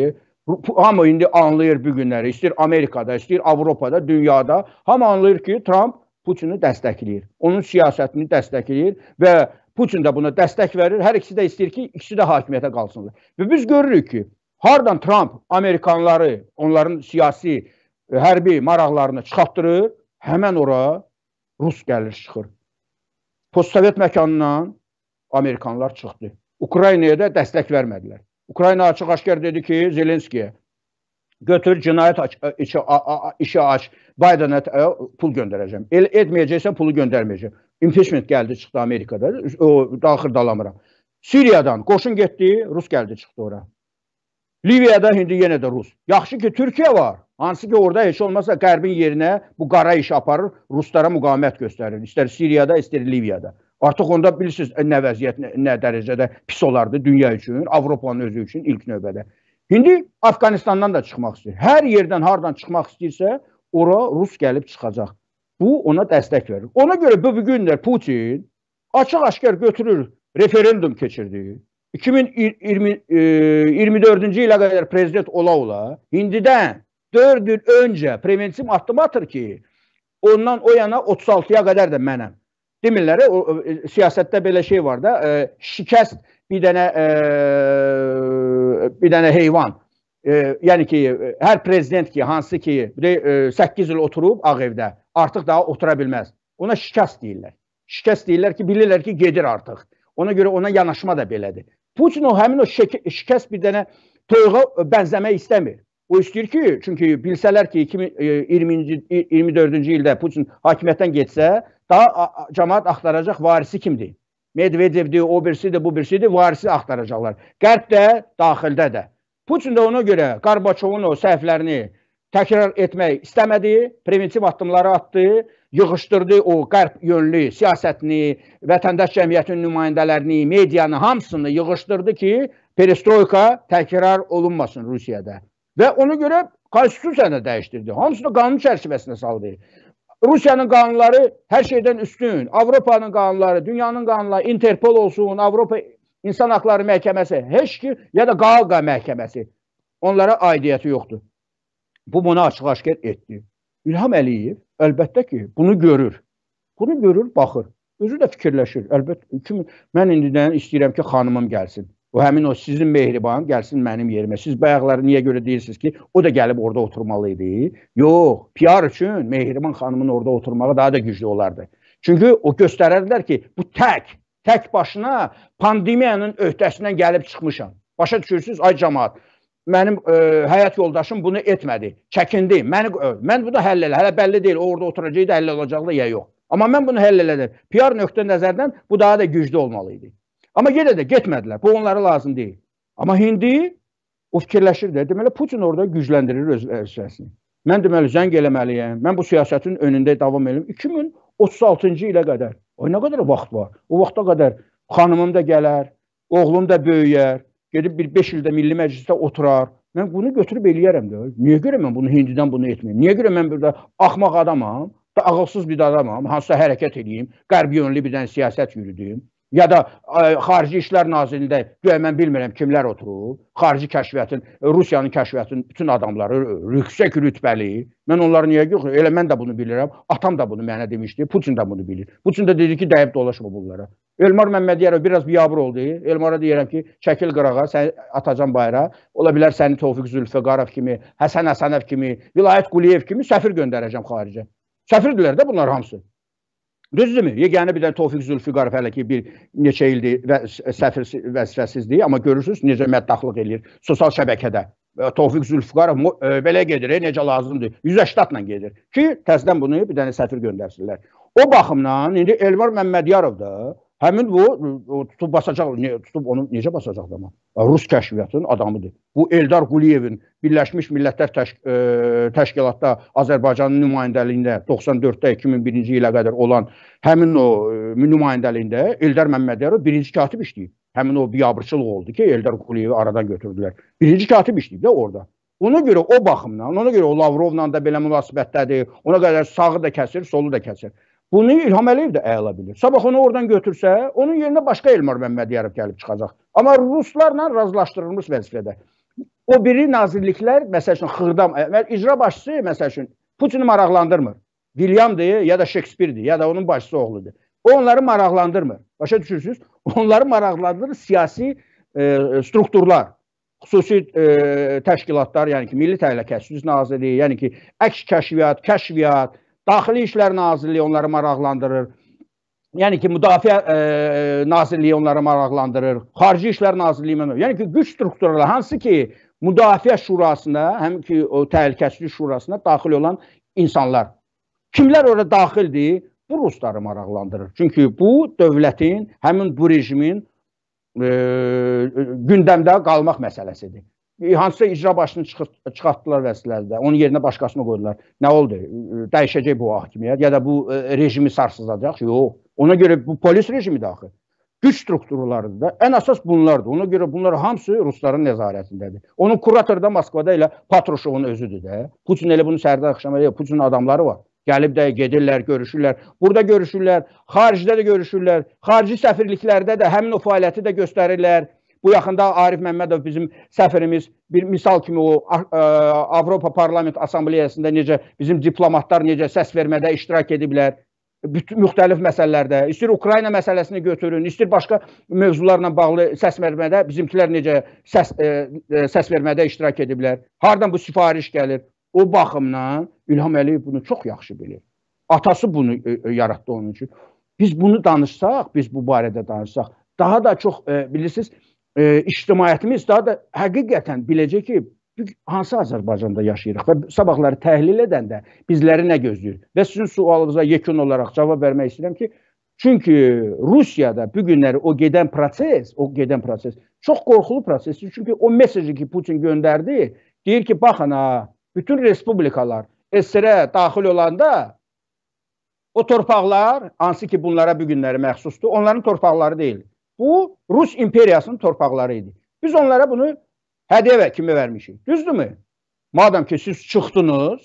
Hamı indi anlayır bu günləri, istəyir Amerikada, istəyir Avropada, dünyada. Hamı anlayır ki, Trump Putini dəstəkləyir, onun siyasətini dəstəkləyir və Putin də buna dəstək verir. Hər ikisi də istəyir ki, ikisi də hakimiyyətə qalsınlar. Və biz görürük ki, hardan Trump Amerikanları, onların siyasi, hərbi maraqlarını çıxartdırır, həmən ora Rus gəlir, çıxır. Postsovet məkanından Amerikanlar çıxdı. Ukraynaya da dəstək vermədilər. Ukrayna açıq-aşkar dedi ki, Zelenskiyə götür, cinayət işi aç, Baydana pul göndərəcəm. Etməyəcəksə pulu göndərməyəcəm. İmpeachment gəldi, çıxdı Amerikada, daxil dalamıram. Suriyadan qoşun getdi, Rus gəldi, çıxdı ora. Liviyada indi yenə də Rus. Yaxşı ki, Türkiyə var. Hansı ki, orada heç olmazsa qərbin yerinə bu qara iş aparır, Ruslara müqavimət göstərir. İstər Siriyada, istər Liviyada. Artıq onda bilirsiniz nə vəziyyət, nə dərəcədə pis olardı dünya üçün, Avropanın özü üçün ilk növbədə. İndi Afqanistandan da çıxmaq istəyir. Hər yerdən hardan çıxmaq istəyirsə, ora Rus gəlib çıxacaq. Bu, ona dəstək verir. Ona görə bu günlər Putin açıq-aşkar götürür, referendum keçirdi. 2024-cü ilə qədər prezident ola-ola, indidən 4 gün öncə preventiv addım atır ki, ondan o yana 36-ya qədər də mənəm. Demirlər, siyasətdə belə şey var da, şikəst bir dənə heyvan. Yəni ki, hər prezident ki, hansı ki, 8 il oturub Ağ Evdə, artıq daha otura bilməz. Ona şikəst deyirlər. Şikəst deyirlər ki, bilirlər ki, gedir artıq. Ona görə ona yanaşma da belədir. Putin o həmin o şikəst bir dənə toyuğa bənzəmək istəmir. O istəyir ki, çünki bilsələr ki, 2024-cü ildə Putin hakimiyyətdən getsə, daha cəmaət axtaracaq varisi kimdir? Medvedev'dir, o birisidir, bu birisidir, varisi aktaracaqlar. Qərb də, daxildə də. Putin də ona görə Qarbaçovun o səhvlərini təkrar etmək istəmədi, preventiv addımları atdı, yığışdırdı o qərb yönlü siyasətini, vətəndaş cəmiyyətinin nümayəndələrini, medianı hamısını yığışdırdı ki, perestroyka təkrar olunmasın Rusiyada. Və ona görə konstitusiyanı dəyişdirdi, hamısını qanun çərçivəsinə saldı. Rusiyanın qanunları her şeyden üstün. Avropanın qanunları, dünyanın qanunları, Interpol olsun, Avropa İnsan Hakları Məhkəməsi, heç ki, ya da Qaaqa Məhkəməsi. Onlara aidiyyəti yoxdur. Bu, bunu açıq-aşkar etdi. İlham Əliyev, əlbəttə ki, bunu görür. Bunu görür, baxır. Özü də fikirləşir. Əlbəttə, mən indidən istəyirəm ki, xanımım gəlsin. O, həmin o sizin mehriban gəlsin mənim yerimə. Siz bayaqları niyə görə deyirsiniz ki, o da gəlib orada oturmalı idi? Yox, PR üçün mehriban xanımın orada oturmağı daha da güclü olardı. Çünki o göstərdilər ki, bu tək başına pandemiyanın öhdəsindən gəlib çıxmışam. Başa düşürsünüz, ay cəmaat, mənim həyat yoldaşım bunu etmədi, çəkindi. Mən bunu həll elə, hələ bəlli deyil, orada oturacaqdı, həll olacaqdı ya yox. Amma mən bunu həll elədim. PR nöqtə nəzərdən bu daha da güclü olmalı idi. Amma yenə də getmədilər. Bu, onlara lazım deyil. Amma hindi o fikirləşir də. Deməli, Putin orada gücləndirir öz siyasətini. Mən deməli, zəng eləməliyəm. Mən bu siyasətin önündə davam edim. 2036-cı ilə qədər. O, nə qədər vaxt var? O vaxta qədər xanımım da gələr, oğlum da böyüyər, gedib bir 5 ildə Milli Məclisdə oturar. Mən bunu götürüb eləyərəm də. Niyə görə mən bunu hindidən bunu etməyəm? Niyə görə mən burada axmaq adamam, da ağılsız bir adamam, hansısa hərəkət edeyim, qərb yönlü bir dənə siyasət yürüdüm. Ya da Xarici İşlər Nazirliyində, güya mən bilmirəm kimlər oturub, xarici kəşfiyyatın, Rusiyanın kəşfiyyatının bütün adamları yüksək rütbəli. Mən onları niyə yox, elə mən də bunu bilirəm, atam da bunu mənə demişdi, Putin də bunu bilir. Putin də dedi ki, dəyib dolaşma bunlara. Elmar Məmmədiyarov biraz biabır oldu, Elmara deyirəm ki, çəkil qırağa, sən atacam bayrağa, ola bilər səni Tofiq Zülfüqarov kimi, Həsən Həsənov kimi, Vilayət Quliyev kimi səfir göndərəcəm xaricə. Səfirdirlər də bunlar hamısı. Düzdür mü? Yəni, bir də Tofiq Zülfüqarov hələ ki, bir neçə ildir səfir vəzifəsizdir, amma görürsünüz necə məddaxlıq eləyir sosial şəbəkədə. Tofiq Zülfüqarov belə gedir, necə lazımdır, 180-la gedir ki, təzdən bunu bir dənə səfir göndərsinlər. O baxımdan, indi Elmar Məmmədiyarov da həmin bu tutub onu necə basacaq da? Rus kəşfiyyatının adamıdır. Bu, Eldar Quliyevin Birləşmiş Millətlər Təşkilatda Azərbaycanın nümayəndəliyində 94-də 2001-ci ilə qədər olan həmin o nümayəndəliyində Eldar Məmmədiyarov birinci katib işləyib. Həmin o biabırçılıq oldu ki, Eldar Quliyevi aradan götürdülər. Birinci katib işləyib də orada. Ona görə o baxımdan, ona görə o Lavrovla da belə münasibətdədir, ona qədər sağı da kəsir, solu da kəsir. Bunu İlham Əliyev də əla bilir. Sabah onu oradan götürsə, onun yerinə başqa Elmar Məmmədiyarov gəlib çıxacaq. Amma ruslarla razılaşdırılmış vəzifədə. O biri nazirliklər, məsəl üçün, xırdam, icra başçısı, məsəl üçün, Putini maraqlandırmır. Vilyamdır, ya da Şekspirdir, ya da onun başçısı oğludur. O, onları maraqlandırmır. Başa düşürsünüz, onları maraqlandırır siyasi strukturlar. Xüsusi təşkilatlar, yəni ki, Milli Təhlükəsizlik Nazirliyi, yəni ki, kəşfiyyat, Daxili İşlər Nazirliyi onları maraqlandırır, yəni ki, Müdafiə Nazirliyi onları maraqlandırır, Xarici İşlər Nazirliyi, yəni ki, güc strukturları, hansı ki, Müdafiə Şurasına, həm ki, o Təhlükəsizlik Şurasına daxil olan insanlar. Kimlər orada daxildir? Bu, rusları maraqlandırır. Çünki bu, dövlətin, həmin bu rejimin gündəmdə qalmaq məsələsidir. Hansısa icra başını çıxartdılar vəzifələrdə, onun yerinə başqasını qoydular. Nə oldu? Dəyişəcək bu hakimiyyət ya da bu rejimi sarsızacaq? Yox. Ona görə bu polis rejimi daxil. Güc strukturlarıdır da. Ən əsas bunlardır. Ona görə bunlar hamısı rusların nəzarətindədir. Onun kuratorda Moskvada elə Patruşovun özüdür də. Putin elə bunu səhərdən axşama deyil. Putin adamları var. Gəlib də gedirlər, görüşürlər. Burada görüşürlər, xaricdə də görüşürlər. Xarici səfirliklərdə də həmin o fəaliyyəti də göstərirlər. Bu yaxında Arif Məmmədov bizim səfirimiz bir misal kimi o Avropa Parlament Assambleyasında necə bizim diplomatlar necə səs vermədə iştirak ediblər müxtəlif məsələlərdə. İstəyir Ukrayna məsələsini götürün, istəyir başqa mövzularla bağlı səs vermədə bizimkilər necə səs vermədə iştirak ediblər. Haradan bu sifariş gəlir? O baxımdan İlham Əliyev bunu çox yaxşı bilir. Atası bunu yaratdı onun üçün. Biz bunu danışsaq, biz bu barədə danışsaq, daha da çox bilirsiniz, İctimaiyyətimiz daha da həqiqətən biləcək ki, hansı Azərbaycanda yaşayırıq və sabahları təhlil edən də bizləri nə gözləyir? Və sizin sualınıza yekun olaraq cavab vermək istəyirəm ki, Çünki Rusiyada bugünləri o gedən proses çox qorxulu prosesdir. Çünki o mesajı ki Putin göndərdi, deyir ki, baxın ha, bütün respublikalar SSR-ə daxil olanda o torpaqlar, hansı ki bunlara bugünləri məxsusdur, onların torpaqları deyil. Bu, Rus imperiyasının torpaqları idi. Biz onlara bunu hədiyyə kimi vermişik. Düzdürmü? Madem ki siz çıxdınız,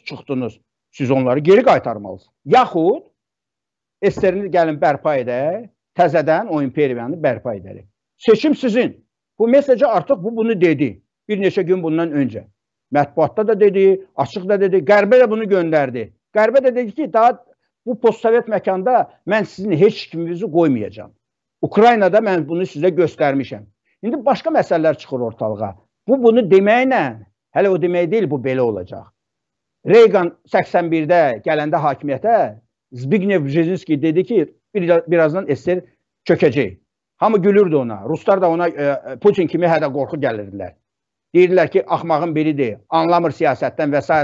siz onları geri qaytarmalısınız. Yaxud SSR-ni gəlin bərpa edək, təzədən o imperiyanı bərpa edərik. Seçim sizin. Bu mesajı artıq bunu dedi. Bir neçə gün bundan öncə. Mətbuatda da dedi, açıq da dedi, Qərbə də bunu göndərdi. Qərbə də dedi ki, daha bu postsovet məkanda mən sizin heç kiminizi qoymayacağam. Ukraynada mən bunu sizə göstərmişəm. İndi başqa məsələlər çıxır ortalığa. Bu bunu deməklə, hələ o demək deyil, bu belə olacaq. Reagan 81-də gələndə hakimiyyətə Zbignev Brzezinski dedi ki, birazdan SSR çökəcək. Hamı gülürdü ona. Ruslar da ona Putin kimi hədə qorxu gəlirdilər. Deyirdilər ki, axmağın biridir, anlamır siyasətdən və s.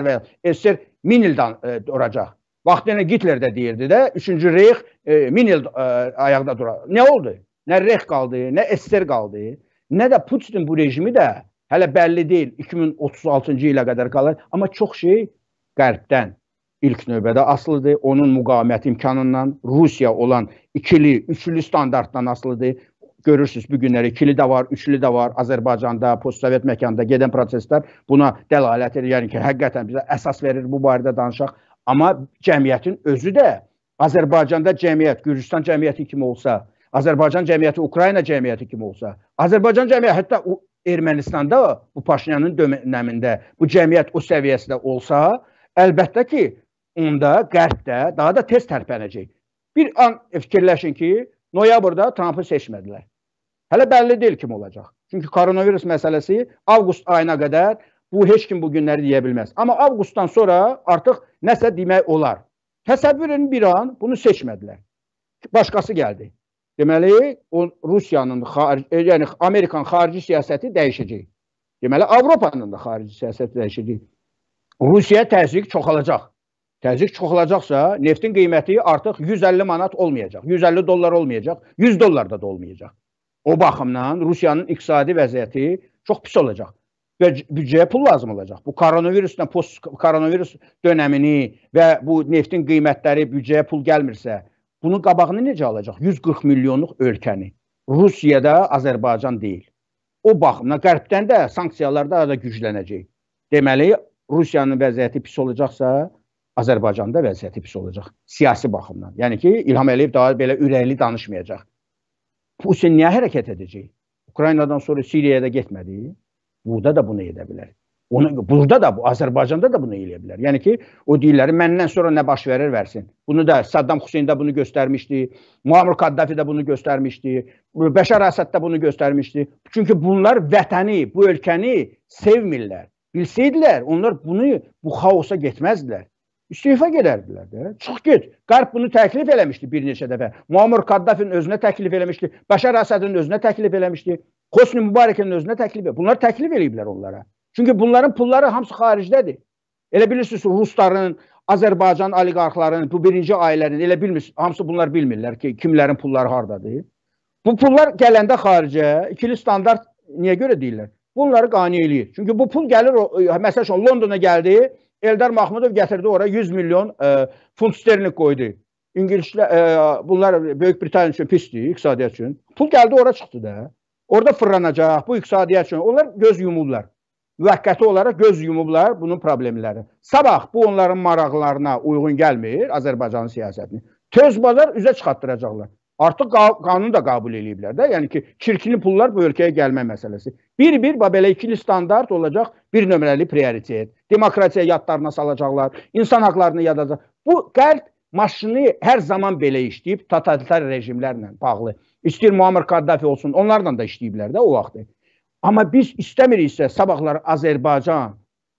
SSR 1000 ildən duracaq. Vaxtında Hitler də deyirdi də, 3-cü Rex 1000 il ayaqda duracaq. Nə oldu? Nə Rex qaldı, nə SSR qaldı, nə də Putin bu rejimi də hələ bəlli deyil, 2036-cı ilə qədər qalır. Amma çox şey qərbdən ilk növbədə asılıdır. Onun müqavimət imkanından, Rusiya olan ikili, üçlü standartdan asılıdır. Görürsünüz bugünləri ikili də var, üçlü də var. Azərbaycanda, postsovet məkanda gedən proseslər buna dəlalət edir. Yəni ki, həqiqətən bizə əsas verir bu barədə danışaq. Amma cəmiyyətin özü də Azərbaycanda cəmiyyət, Gürcüstan cəmiyyəti kimi olsa, Azərbaycan cəmiyyəti, Ukrayna cəmiyyəti kimi olsa, Azərbaycan cəmiyyəti hətta Ermənistanda, bu Paşinyanın dönəmində bu cəmiyyət o səviyyəsində olsa, əlbəttə ki, onda qərbdə daha da tez tərpənəcək. Bir an fikirləşin ki, noyabrda Trump'ı seçmədilər. Hələ bəlli deyil kim olacaq. Çünki koronavirus məsələsi avqust ayına qədər bu heç kim bu günləri deyə bilməz. Amma avqustdan sonra artıq nəsə demək olar. Təsəvvürün bir an bunu seçmədilər. Başqası gəldi. Deməli, Rusiyanın, yəni Amerikan xarici siyasəti dəyişəcək. Deməli, Avropanın da xarici siyasəti dəyişəcək. Rusiya təzyiq çoxalacaq. Təzyiq çoxalacaqsa, neftin qiyməti artıq 150 manat olmayacaq, 150 dollar olmayacaq, 100 dollar da olmayacaq. O baxımdan Rusiyanın iqtisadi vəziyyəti çox pis olacaq və büdcəyə pul lazım olacaq. Bu koronavirusla post-koronavirus dönəmini və bu neftin qiymətləri büdcəyə pul gəlmirsə, bunun qabağını necə alacaq? 140 milyonluq ölkəni. Rusiyada Azərbaycan deyil. O baxımdan qərbdən də sanksiyalar daha da güclənəcək. Deməli, Rusiyanın vəziyyəti pis olacaqsa, Azərbaycanda vəziyyəti pis olacaq. Siyasi baxımdan. Yəni ki, İlham Əliyev daha belə ürəkli danışmayacaq. Putin niyə hərəkət edəcək? Ukraynadan sonra Siriyaya da getmədi. Burada da bunu edə bilər. Burada da, Azərbaycanda da bunu eləyə bilər. Yəni ki, o deyirlər, məndən sonra nə baş verir, versin. Bunu da Saddam Hüseyin də bunu göstərmişdi, Muammar Kaddafi də bunu göstərmişdi, Bəşar Əsəd də bunu göstərmişdi. Çünki bunlar vətəni, bu ölkəni sevmirlər. Bilsəydilər, onlar bunu, bu xaosa getməzdilər. İstifa gedərdilər də. Çıx get. Qarp bunu təklif eləmişdi bir neçə dəfə. Muammar Kaddafinin özünə təklif eləmişdi, Bəşar Əsədin özünə təklif eləmişdi, Hosni Mübarəkinin özünə təklif eləmişdi. Bunlar təklif eləyiblər onlara. Çünki bunların pulları hamısı xaricdədir. Elə bilirsiniz, Rusların, Azərbaycan oliqarxlarının, bu birinci ailənin, elə bilmirsiniz, hamısı bunlar bilmirlər ki, kimlərin pulları hardadır. Bu pullar gələndə xaricə, ikili standart niyə görə deyirlər? Bunları qane eləyir. Çünki bu pul gəlir, məsəl üçün, Londona gəldi, Eldar Mahmudov gətirdi oraya 100 milyon funt sterling qoydu. İngilizlər, bunlar Böyük Britaniya üçün pisdir, iqtisadiyyat üçün. Pul gəldi, oraya çıxdı da. Orada fırlanacaq, bu iqtisadiyyat üçün. Onlar göz yumurlar. Müvəqqəti olaraq göz yumublar bunun problemləri. Sabah bu onların maraqlarına uyğun gəlmir Azərbaycanın siyasətini. Töz bazar üzə çıxartdıracaqlar. Artıq qanunu da qəbul ediblər də. Yəni ki, çirkinli pullar bu ölkəyə gəlmə məsələsi. Bir-bir, belə ikili standart olacaq bir nömrəli prioritet. Demokratiya yadlarına salacaqlar, insan haqlarını yadacaq. Bu qərb maşını hər zaman belə işləyib totalitar rejimlərlə bağlı. İstəyir Muammar Kaddafi olsun, onlardan da işləyiblər də o vaxtı. Amma biz istəmiriksə sabahlar Azərbaycan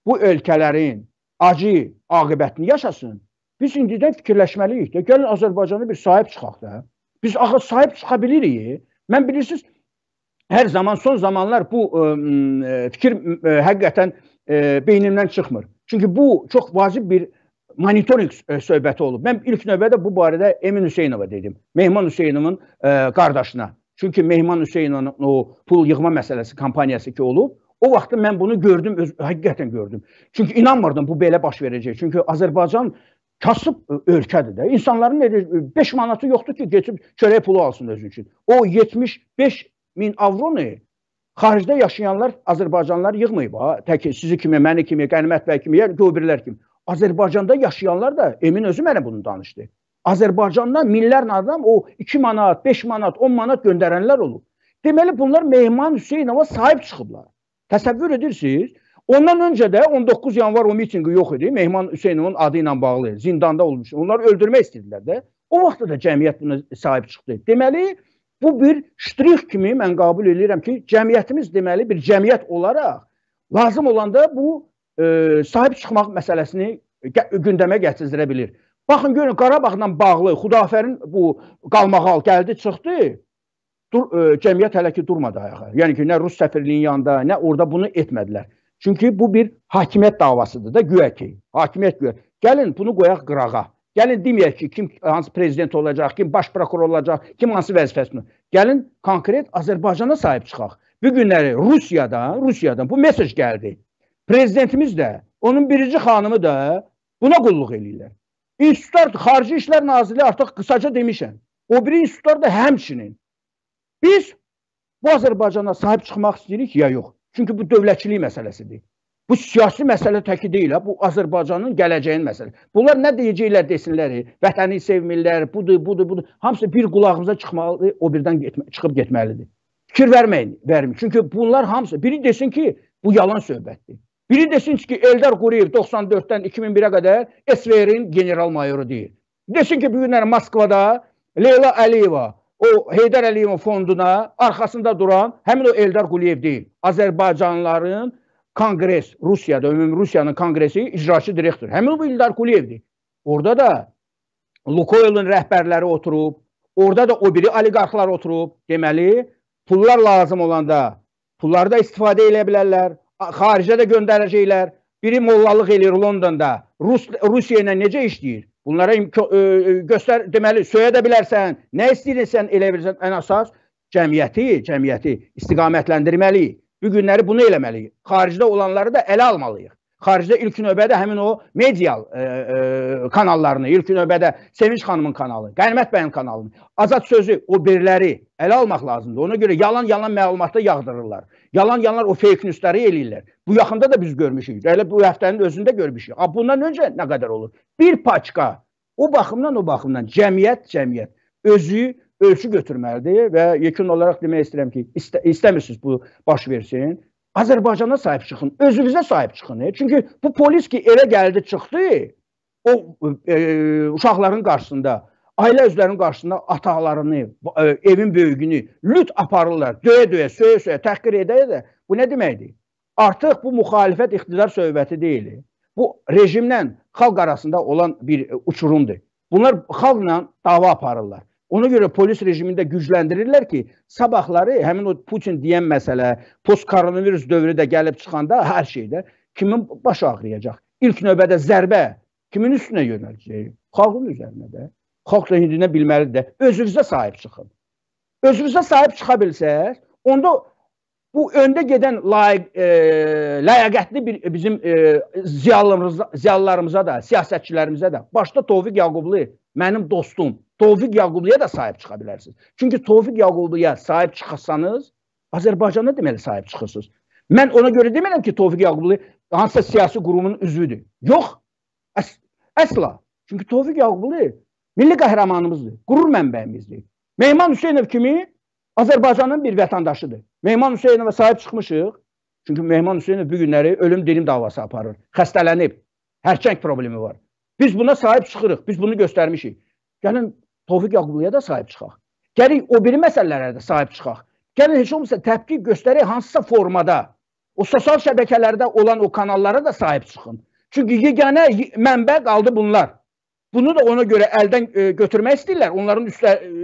bu ölkələrin acı aqibətini yaşasın. Biz indidən fikirləşməliyik də. Gəlin Azərbaycana bir sahib çıxaq da. Biz axı sahib çıxa bilirik. Mən bilirsiniz, hər zaman son zamanlar bu fikir həqiqətən beynimdən çıxmır. Çünki bu çox vacib bir monitoring söhbəti olub. Mən ilk növbədə bu barədə Emin Hüseynova dedim. Mehman Hüseynovun qardaşına. Çünki Mehman Hüseynovun o pul yığma məsələsi, kampaniyası ki olub. O vaxtı mən bunu gördüm, həqiqətən gördüm. Çünki inanmırdım bu belə baş verəcək. Çünki Azərbaycan kasıb ölkədir də. İnsanların 5 manatı yoxdur ki, geçib çörək pulu alsın özü üçün. O 75 min avronu xaricdə yaşayanlar, Azərbaycanlar yığmayıb. Təki sizi kimi, məni kimi, Qənimət bəy kimi, yəni göbirlər kimi. Azərbaycanda yaşayanlar da, Emin özü mənə bunu danışdı. Azərbaycanda minlərlə adam o 2 manat, 5 manat, 10 manat göndərənlər olub. Deməli, bunlar Mehman Hüseynova sahib çıxıblar. Təsəvvür edirsiniz, ondan öncə də 19 yanvar o mitingi yox idi. Mehman Hüseynovun adı ilə bağlı, zindanda olmuş. Onlar öldürmək istədilər də. O vaxtda da cəmiyyət buna sahib çıxdı. Deməli, bu bir ştrix kimi mən qəbul edirəm ki, cəmiyyətimiz deməli bir cəmiyyət olaraq lazım olanda bu sahib çıxmaq məsələsini gündəmə gətirə bilir. Baxın, görün, Qarabağla bağlı Xudafərin bu qalmaqal gəldi, çıxdı, cəmiyyət hələ ki durmadı ayağa. Yəni ki, nə Rus səfirliyin yanında, nə orada bunu etmədilər. Çünki bu bir hakimiyyət davasıdır da, güya ki, hakimiyyət güya. Gəlin, bunu qoyaq qırağa. Gəlin, deməyək ki, kim hansı prezident olacaq, kim baş prokuror olacaq, kim hansı vəzifəsini. Gəlin, konkret Azərbaycana sahib çıxaq. Bugünləri Rusiyadan bu mesaj gəldi. Prezidentimiz də, onun birinci xanımı da buna qulluq eləyirlər. İnstitutlar, Xarici İşlər Nazirliyi artıq qısaca demişəm. O biri institutlar da həmçinin. Biz bu Azərbaycana sahib çıxmaq istəyirik ya yox. Çünki bu dövlətçilik məsələsidir. Bu siyasi məsələ təki deyil, bu Azərbaycanın gələcəyin məsələsi. Bunlar nə deyəcəklər desinlər, vətəni sevmirlər, budur. Hamısı bir qulağımıza çıxmalı, o birdən çıxıb getməlidir. Fikir verməyin. Çünki bunlar hamısı, biri desin ki, bu yalan söhbətdir. Biri desin ki, Eldar Qureyev 94-dən 2001-ə qədər SVR-in general mayoru deyil. Desin ki, bugünlər Moskvada Leyla Əliyeva, o Heydər Əliyevin fonduna arxasında duran həmin o Eldar Qureyev deyil. Azərbaycanlıların kongres, Rusiyada, ümumi Rusiyanın kongresi icraçı direktor. Həmin bu Eldar Quliyevdir. Orada da Lukoylun rəhbərləri oturub, orada da o biri oliqarxlar oturub. Deməli, pullar lazım olanda pulları da istifadə elə bilərlər, xaricə də göndərəcəklər. Biri mollalıq eləyir Londonda, Rusiya ilə necə işləyir? Bunlara göstər, deməli, söyə də bilərsən, nə istəyirsən elə bilirsən, ən əsas cəmiyyəti istiqamətləndirməliyik. Bugünləri bunu eləməliyik. Xaricdə olanları da ələ almalıyıq. Xaricdə ilk növbədə həmin o media kanallarını, ilk növbədə Sevinç xanımın kanalı, Qənimət bəyin kanalını, Azad sözü, o biriləri ələ almaq lazımdır. Ona görə yalan məlumatda yağdırırlar. Yalan o fake newsləri eləyirlər. Bu yaxında da biz görmüşük. Elə bu həftənin özündə görmüşük. Bundan öncə nə qədər olur? Bir paçka. O baxımdan cəmiyyət özü ölçü götürməlidir və yekun olaraq demək istəyirəm ki, istəmirsiniz bu baş versin. Azərbaycana sahib çıxın, özünüzə sahib çıxın. Çünki bu polis ki, elə gəldi, çıxdı, o uşaqların qarşısında, ailə üzvlərinin qarşısında atalarını, evin böyüğünü lüt aparırlar, döyə-döyə, söyə-söyə, təhqir edəyə. Bu nə deməkdir? Artıq bu müxalifət iqtidar söhbəti deyil. Bu rejimlə xalq arasında olan bir uçurumdur. Bunlar xalqla dava aparırlar. Ona görə polis rejimini də gücləndirirlər ki, sabahları həmin o Putin deyən məsələ, post-koronavirus dövrü də gəlib çıxanda hər şeydə kimin başı ağrıyacaq? İlk növbədə zərbə kimin üstünə yönələcək? Xalqın üzərinə də, xalq rəhindinə bilməlidir də, özünüzə sahib çıxın. Özünüzə sahib çıxa bilsəz, onda bu öndə gedən ləyaqətli bizim ziyalılarımıza da, siyasətçilərimizə də, başda Tofiq Yaqublu, mənim dostum, Tofiq Yaqubluya da sahib çıxa bilərsiniz. Çünki Tofiq Yaqubluya sahib çıxarsanız, Azərbaycana deməli sahib çıxırsınız. Mən ona görə deməyəm ki, Tofiq Yaqublu hansısa siyasi qurumun üzvüdür. Yox, əsla. Çünki Tofiq Yaqublu milli qəhrəmanımızdır, qurur mənbəyimizdir. Mehman Hüseynov kimi Azərbaycanın bir vətəndaşıdır. Mehman Hüseynova sahib çıxmışıq. Çünki Mehman Hüseynov bu günləri ölüm dilim davası aparır. Xəstələnib, hərçəng problemi var. Biz buna sahib çıxırıq, biz bunu göstərmişik. Gəlin, Tofiq Yaqubluya da sahib çıxaq. Gəlin, o biri məsələlərə də sahib çıxaq. Gəlin, heç olmasa təpki göstərək hansısa formada, o sosial şəbəkələrdə olan o kanallara da sahib çıxın. Çünki yeganə mənbə qaldı bunlar. Bunu da ona görə əldən götürmək istəyirlər. Onların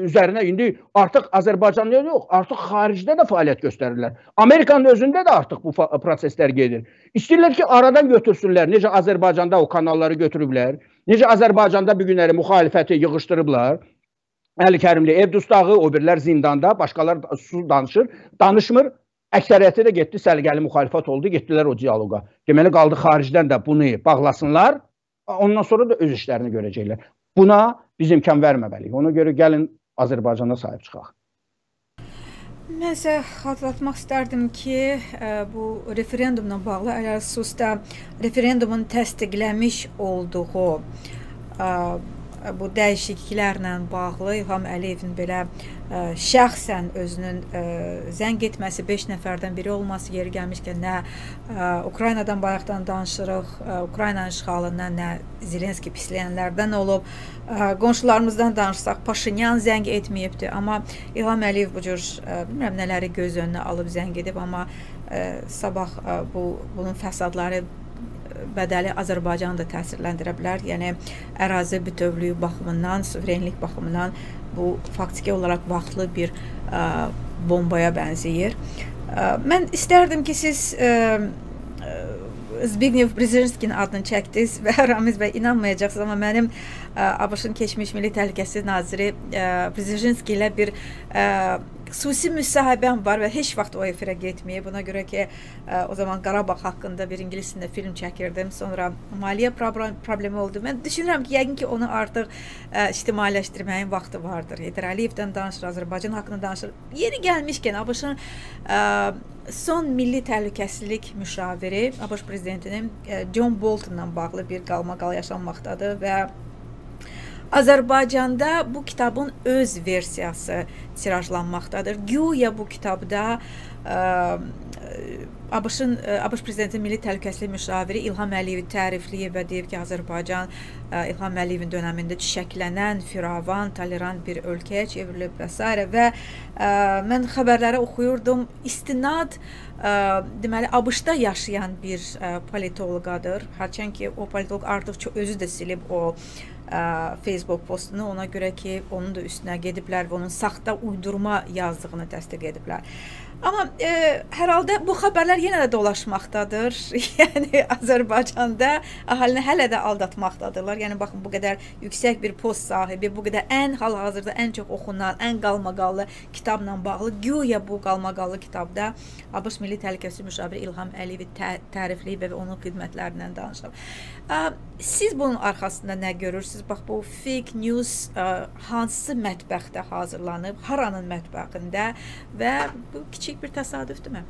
üzərinə indi artıq Azərbaycanlıya yox, artıq xaricdə də fəaliyyət göstərirlər. Amerikanın özündə də artıq bu proseslər gedir. İstəyirlər ki, aradan götürsünlər. Necə Azərbaycanda o kanalları götürüblər. Necə Azərbaycanda bir günləri müxalifəti yığışdırıblar. Əli-Kərimli ev dustağı, o birlər zindanda, başqalar sus danışır, danışmır. Əksəriyyəti də getdi, səliqəli müxalifət oldu, getdilər o diyaloqa. Deməli, qaldı xaricdən də bunu bağlasınlar, ondan sonra da öz işlərini görəcəklər. Buna biz imkan verməməliyik. Ona görə gəlin Azərbaycana sahib çıxaq. Mən isə xatırlatmaq istərdim ki, bu referendumla bağlı əl-əsusda referendumun təsdiqləmiş olduğu bu dəyişikliklərlə bağlı İlham Əliyevin belə şəxsən özünün zəng etməsi, 5 nəfərdən biri olması yeri gəlmişkən, nə Ukraynadan bayaqdan danışırıq, Ukrayna işğalından, nə Zelenski pisləyənlərdən olub, qonşularımızdan danışsaq, Paşinyan zəng etməyibdi, amma İlham Əliyev bu cür bilmirəm nələri göz önünə alıb zəng edib, amma sabah bunun fəsadları bədəli Azərbaycanı da təsirləndirə bilər. Yəni, ərazi bütövlüyü baxımından, suverenlik baxımından bu faktiki olaraq vaxtlı bir bombaya bənzəyir. Mən istərdim ki, siz Zbigniew Brzezinski'nin adını çəkdiniz və Ramiz bəy inanmayacaqsınız, amma mənim ABŞ-ın keçmiş Milli Təhlükəsizlik Naziri Brzezinski ilə bir xüsusi müsahibəm var və heç vaxt o efirə getməyib. Buna görə ki, o zaman Qarabağ haqqında bir ingilis dilində film çəkirdim. Sonra maliyyə problemi oldu. Mən düşünürəm ki, yəqin ki, onu artıq ictimailəşdirməyin vaxtı vardır. Heydər Əliyevdən danışır, Azərbaycan haqqında danışır. Yeni gəlmişkən ABŞ-ın son milli təhlükəsizlik müşaviri, ABŞ prezidentinin John Bolton'dan bağlı bir qalmaqal yaşanmaqdadır və Azərbaycanda bu kitabın öz versiyası tirajlanmaqdadır. Güya bu kitabda ABŞ Prezidenti Milli Təhlükəsizlik Müşaviri İlham Əliyevi tərifləyib və deyib ki, Azərbaycan İlham Əliyevin dönəmində çiçəklənən, firavan, tolerant bir ölkəyə çevrilib və s. Və mən xəbərlərə oxuyurdum, istinad deməli, ABŞ-da yaşayan bir politoloqadır. Hərçənd ki, o politoloq artıq özü də silib o Facebook postunu, ona görə ki, onun da üstünə gediblər və onun saxta uydurma yazdığını təsdiq ediblər. Amma hər halda bu xəbərlər yenə də dolaşmaqdadır. Yəni, Azərbaycanda əhalini hələ də aldatmaqdadırlar. Yəni, baxın, bu qədər yüksək bir post sahibi, bu qədər ən hal-hazırda ən çox oxunan, ən qalmaqallı kitabla bağlı, güya bu qalmaqallı kitabda ABŞ Milli Təhlükəsizlik Müşaviri İlham Əliyevi tərifləyib və onun xidmətlərindən danışıb. Siz bunun arxasında nə görürsünüz? Bax, bu fake news hansı mətbəxdə hazırlanıb, haranın mətbəxində və bu kiçik bir təsadüfdür mü?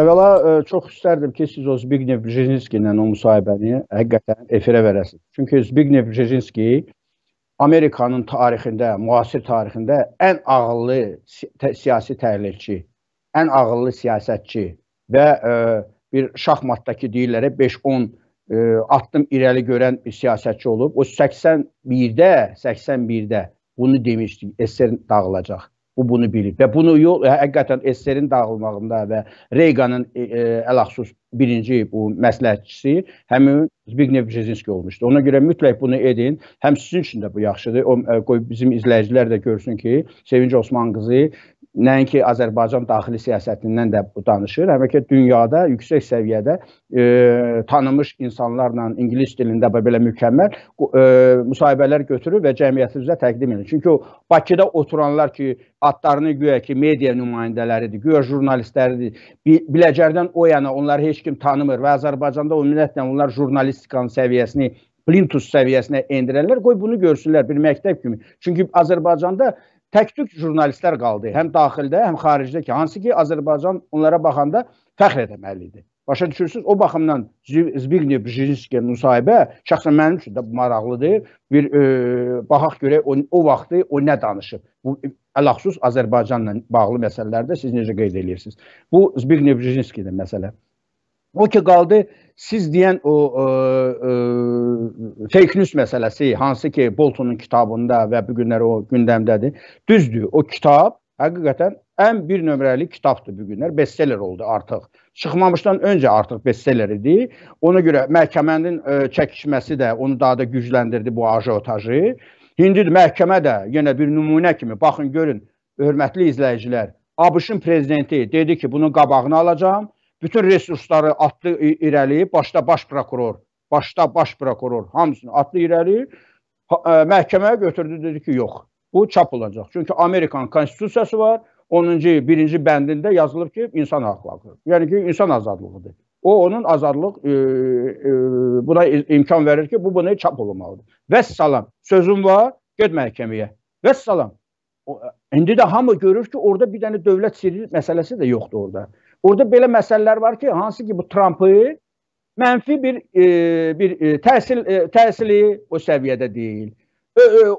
Əvvəla çox istərdim ki, siz o Zbigniew Brzezinski ilə o müsahibəni həqiqətən efirə verəsiniz. Çünki Zbigniew Brzezinski Amerikanın tarixində, müasir tarixində ən ağıllı siyasi təhlilçi, ən ağıllı siyasətçi və bir şahmatdakı deyirlərə 5-10 addım irəli görən bir siyasətçi olub. O 81-də bunu demişdik, SSR dağılacaq. Bu, bunu bilir və bunu həqiqətən SSR-in dağılmağında və Reagan'ın ələxsus birinci bu məsləhətçisi həmin Zbigniew Brzezinski olmuşdu. Ona görə mütləq bunu edin, həm sizin üçün də bu yaxşıdır, qoyub bizim izləyicilər də görsün ki, Sevinc Osman qızı nəinki Azərbaycan daxili siyasətindən də danışır, həm ki dünyada yüksək səviyyədə tanınmış insanlarla ingilis dilində belə mükəmməl müsahibələr götürür və cəmiyyətimizə təqdim edir. Çünki o Bakıda oturanlar ki, adlarını güya ki, media nümayəndələridir, güya jurnalistləridir, Biləcərdən o yana onları heç kim tanımır və Azərbaycanda ümumiyyətlə onlar jurnalistikanın səviyyəsini, plintus səviyyəsinə endirənlər, qoy bunu görsünlər bir məktəb kimi. Çünki Azərbaycanda tək-tük jurnalistlər qaldı, həm daxildə, həm xaricdə ki, hansı ki, Azərbaycan onlara baxanda fəxr edəməlidir. Başa düşürsünüz, o baxımdan Zbigniew Brzezinski-nin müsahibə şəxsən mənim üçün də maraqlıdır. Bir baxaq görək, o vaxtı o nə danışıb? Bu, ələxsus Azərbaycanla bağlı məsələlərdə siz necə qeyd edirsiniz? Bu, Zbigniew Brzezinski-nin məsələ. O ki, qaldı, siz deyən o fake news məsələsi, hansı ki, Bolton'un kitabında və bu günləri o gündəmdədir. Düzdür, o kitab həqiqətən ən bir nömrəli kitabdır bu günlər, bestseller oldu artıq. Çıxmamışdan öncə artıq bestseller idi. Ona görə məhkəmənin çəkişməsi də onu daha da gücləndirdi bu ajotajı. İndi məhkəmə də yenə bir nümunə kimi, baxın, görün, hörmətli izləyicilər, ABŞ-ın prezidenti dedi ki, bunun qabağını alacağım. Bütün resursları atdı irəli, başda baş prokuror, başda baş prokuror hamısını atlı irəli məhkəməyə götürdü, dedi ki, yox, bu çap olacaq. Çünki Amerikan konstitusiyası var, 10-cu, 1-ci bəndində yazılır ki, insan haqları. Yəni ki, insan azadlığıdır. O, onun azadlıq buna imkan verir ki, bu buna çap olunmalıdır. Vəssalam, sözüm var, get məhkəməyə. Vəssalam. İndi də hamı görür ki, orada bir dənə dövlət sirri məsələsi də yoxdur orada. Orada belə məsələlər var ki, hansı ki bu Trump'ı mənfi bir təsili o səviyyədə deyil.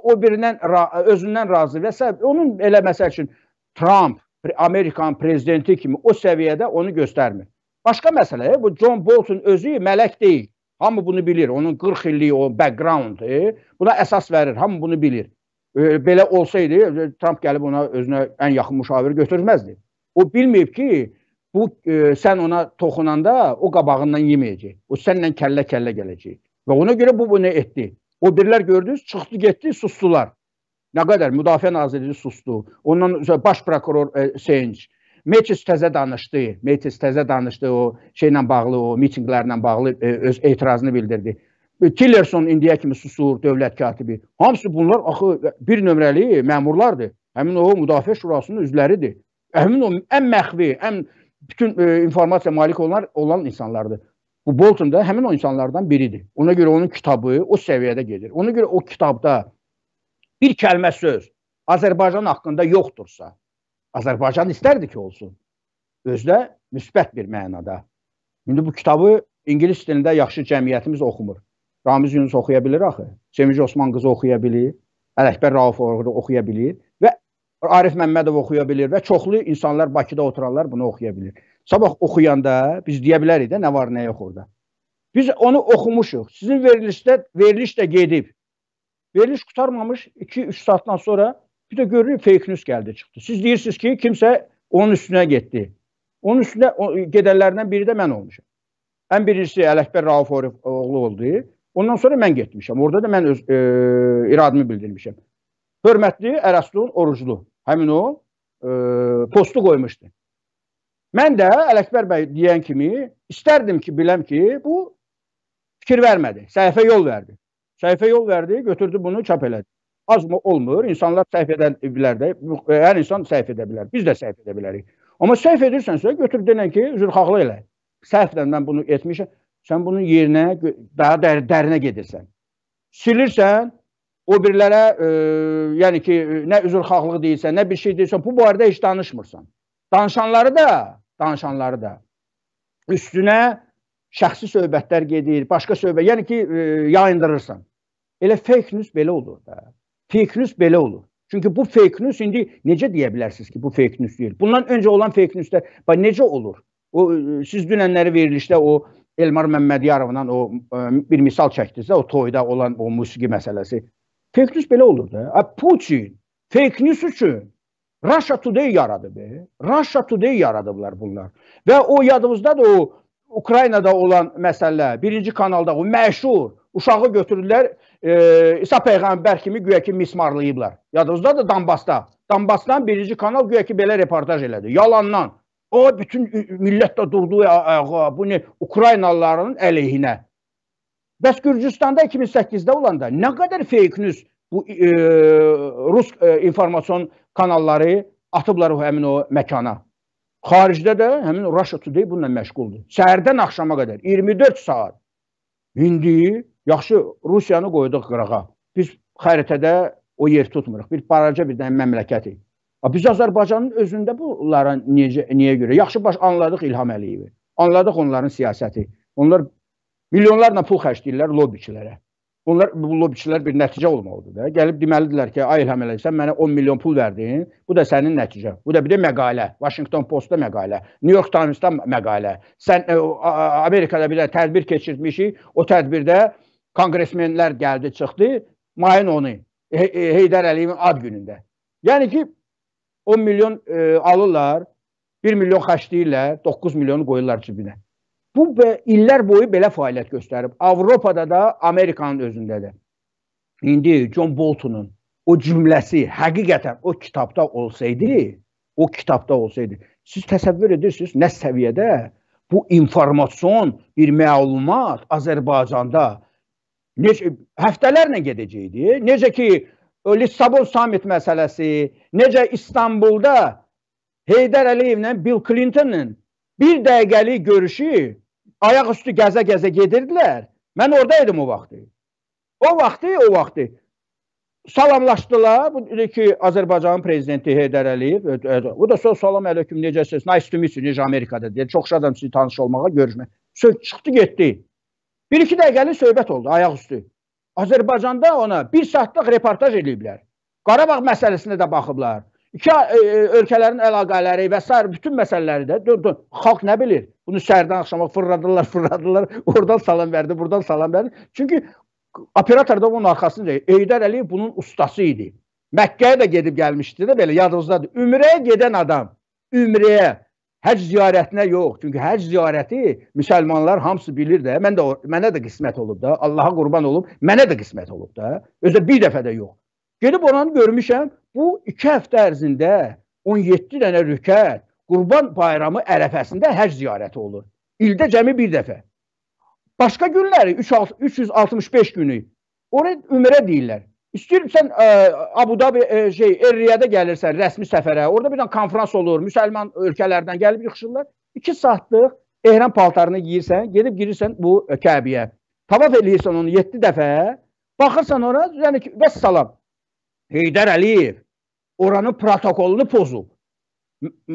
O birindən, özündən razı və onun elə məsəl üçün Trump, Amerikan prezidenti kimi o səviyyədə onu göstərmir. Başqa məsələ, bu John Bolton özü mələk deyil. Hamı bunu bilir, onun 40 illik o background-ı buna əsas verir, hamı bunu bilir. Belə olsaydı, Trump gəlib ona özünə ən yaxın müşavir götürməzdi. O bilməyib ki, bu sən ona toxunanda o qabağından yeməyəcək. O sənlə kəllə-kəllə gələcək. Və ona görə bu nə etdi? O birlər gördünüz, çıxdı, getdi, sustular. Nə qədər? Müdafiə Nazirliyi sustu. Ondan baş prokuror Senge. Mattis təzə danışdı o şeylə bağlı, o mitinglərlə bağlı öz etirazını bildirdi. Tillerson indiyə kimi susur, dövlət katibi. Hamısı bunlar axı bir nömrəli məmurlardır. Həmin o Müdafiə Şurasının üzvləridir. Həmin o ən məxfi, ən bütün informasiya malik olan insanlardır. Bu Bolton da həmin o insanlardan biridir. Ona görə onun kitabı o səviyyədə gedir. Ona görə o kitabda bir kəlmə söz Azərbaycan haqqında yoxdursa, Azərbaycan istərdi ki olsun. Özdə müsbət bir mənada. İndi bu kitabı İngilis dilində yaxşı cəmiyyətimiz oxumur. Ramiz Yunus oxuya bilir axı. Sevinci Osman qızı oxuya bilir. Ələkbər Raufov oxuya bilir. Və Arif Məmmədov oxuya bilir. Və çoxlu insanlar Bakıda oturanlar bunu oxuya bilir. Sabah oxuyanda biz deyə bilərik də nə var, nə yox orada. Biz onu oxumuşuq. Sizin veriliş də gedib. Veriliş qutarmamış 2-3 saatdan sonra bir də görürük fake news gəldi çıxdı. Siz deyirsiniz ki kimsə onun üstünə getdi. Onun üstünə gedənlərdən biri də mən olmuşam. Ən birincisi Ələkbər Raufov oğlu oldu. Ondan sonra mən getmişəm. Orada da mən öz iradımı bildirmişəm. Hörmətli Ərəstun Oruclu. Həmin o postu qoymuşdu. Mən də Ələkbər bəy deyən kimi istərdim ki, biləm ki, bu fikir vermədi. Səhifə yol verdi. Səhifə yol verdi, götürdü bunu çap elədi. Az mı olmur? İnsanlar səhif edə bilər də. Hər insan səhif edə bilər. Biz də səhif edə bilərik. Amma səhif edirsənsə, götür denən ki, üzrxahlı elə. Səhifdən mən bunu etmişəm. Sən bunun yerinə daha dərinə gedirsən. Silirsən, o birilərə yəni ki, nə üzrxahlığı deyirsən, nə bir şey deyirsən, bu barədə heç danışmırsan. Danışanları da üstünə şəxsi söhbətlər gedir, başqa söhbət, yəni ki, yayındırırsan. Elə fake news belə olur da. Fake news belə olur. Çünki bu fake news indi necə deyə bilərsiniz ki, bu fake news deyil. Bundan öncə olan fake newslər necə olur? Siz dünənləri verilişdə o Elmar Məmmədiyarovdan o bir misal çəkdirsə, o toyda olan o musiqi məsələsi. Fake news belə olur da. Putin fake news üçün Russia Today yaradı be. Russia Today yaradıblar bunlar. Və o yadımızda da o Ukraynada olan məsələ, birinci kanalda o məşhur uşağı götürdülər, İsa Peyğəmbər kimi güya ki mismarlayıblar. Yadımızda da Donbasda. Donbasdan birinci kanal güya ki belə reportaj elədi. Yalandan. O bütün millət də durdu ayağa, bu ne? Ukraynalıların əleyhinə. Bəs Gürcüstanda 2008-də olanda nə qədər fake news bu Rus informasiyon kanalları atıblar həmin o məkana. Xaricdə də həmin Russia Today bununla məşğuldur. Səhərdən axşama qədər, 24 saat. İndi yaxşı Rusiyanı qoyduq qırağa. Biz xəritədə o yer tutmuruq. Bir balaca bir dənə məmləkətik. Biz Azərbaycanın özündə bunlara niyə görə? Yaxşı baş anladıq İlham Əliyevi. Anladıq onların siyasəti. Onlar milyonlarla pul xərcləyirlər lobiçilərə. Bu lobiçilər bir nəticə olmalıdır da. Gəlib deməlidirlər ki, ay İlham Əliyev, sən mənə 10 milyon pul verdin, bu da sənin nəticə. Bu da bir də məqalə. Washington Post'da məqalə, New York Times'da məqalə. Sən Amerikada bir də tədbir keçirtmişik, o tədbirdə kongresmenlər gəldi, çıxdı, mayın 10-u, Heydər Əliyevin ad günündə. Yəni ki, 10 milyon alırlar, 1 milyon xərcləyirlər, 9 milyonu qoyurlar cibinə. Bu illər boyu belə fəaliyyət göstərib. Avropada da, Amerikanın özündə də. İndi John Bolton'un o cümləsi həqiqətən o kitabda olsaydı, siz təsəvvür edirsiniz nə səviyyədə bu informasyon, bir məlumat Azərbaycanda həftələrlə gedəcəkdi. Necə ki, Lissabon Summit məsələsi, necə İstanbulda Heydər Əliyevlə Bill Clinton'ın bir dəqiqəlik görüşü ayaqüstü gəzə-gəzə gedirdilər. Mən oradaydım o vaxtı. O vaxtı salamlaşdılar. Bu dedi ki, Azərbaycanın prezidenti Heydər Əliyev, bu da söz salam əleykum, necəsiniz? Nice to meet you, necə Amerikada deyir. Çox adam sizi tanış olmağa, görüşmək. Söz çıxdı, getdi. Bir-iki dəqiqəlik söhbət oldu ayaqüstü. Azərbaycanda ona bir saatlik reportaj ediblər. Qarabağ məsələsində də baxıblar. İki ölkələrin əlaqələri və s. bütün məsələləri də xalq nə bilir? Bunu səhərdən axşama fırladılar. Oradan salam verdi, buradan salam verdi. Çünki operator da bunun arxasında Heydər Əliyev bunun ustası idi. Məkkəyə də gedib gəlmişdi də belə yadınızdadır. Ümrəyə gedən adam, ümrəyə, həc ziyarətinə yox. Çünki həc ziyarəti müsəlmanlar hamısı bilir də, mənə də qismət olub da, Allaha qurban olub, mənə də qismət olub da. Özə bir dəfə də yox. Gedib oranı görmüşəm, bu iki həftə ərzində 17 dənə rükət Qurban Bayramı ərəfəsində həcc ziyarəti olur. İldə cəmi bir dəfə. Başqa günləri, 365 günü, oraya ümrə deyirlər. İstəyirsən, Ər-Riyada gəlirsən rəsmi səfərə, orada bir konferans olur, müsəlman ölkələrdən gəlib yıxışırlar. 2 saatlıq ehram paltarını giyirsən, gedib girirsən bu Kəbiyə. Tavaf eləyirsən onu 7 dəfə, baxırsan ona, yəni ki, vəssalam. Heydər Əliyev oranın protokolunu pozub.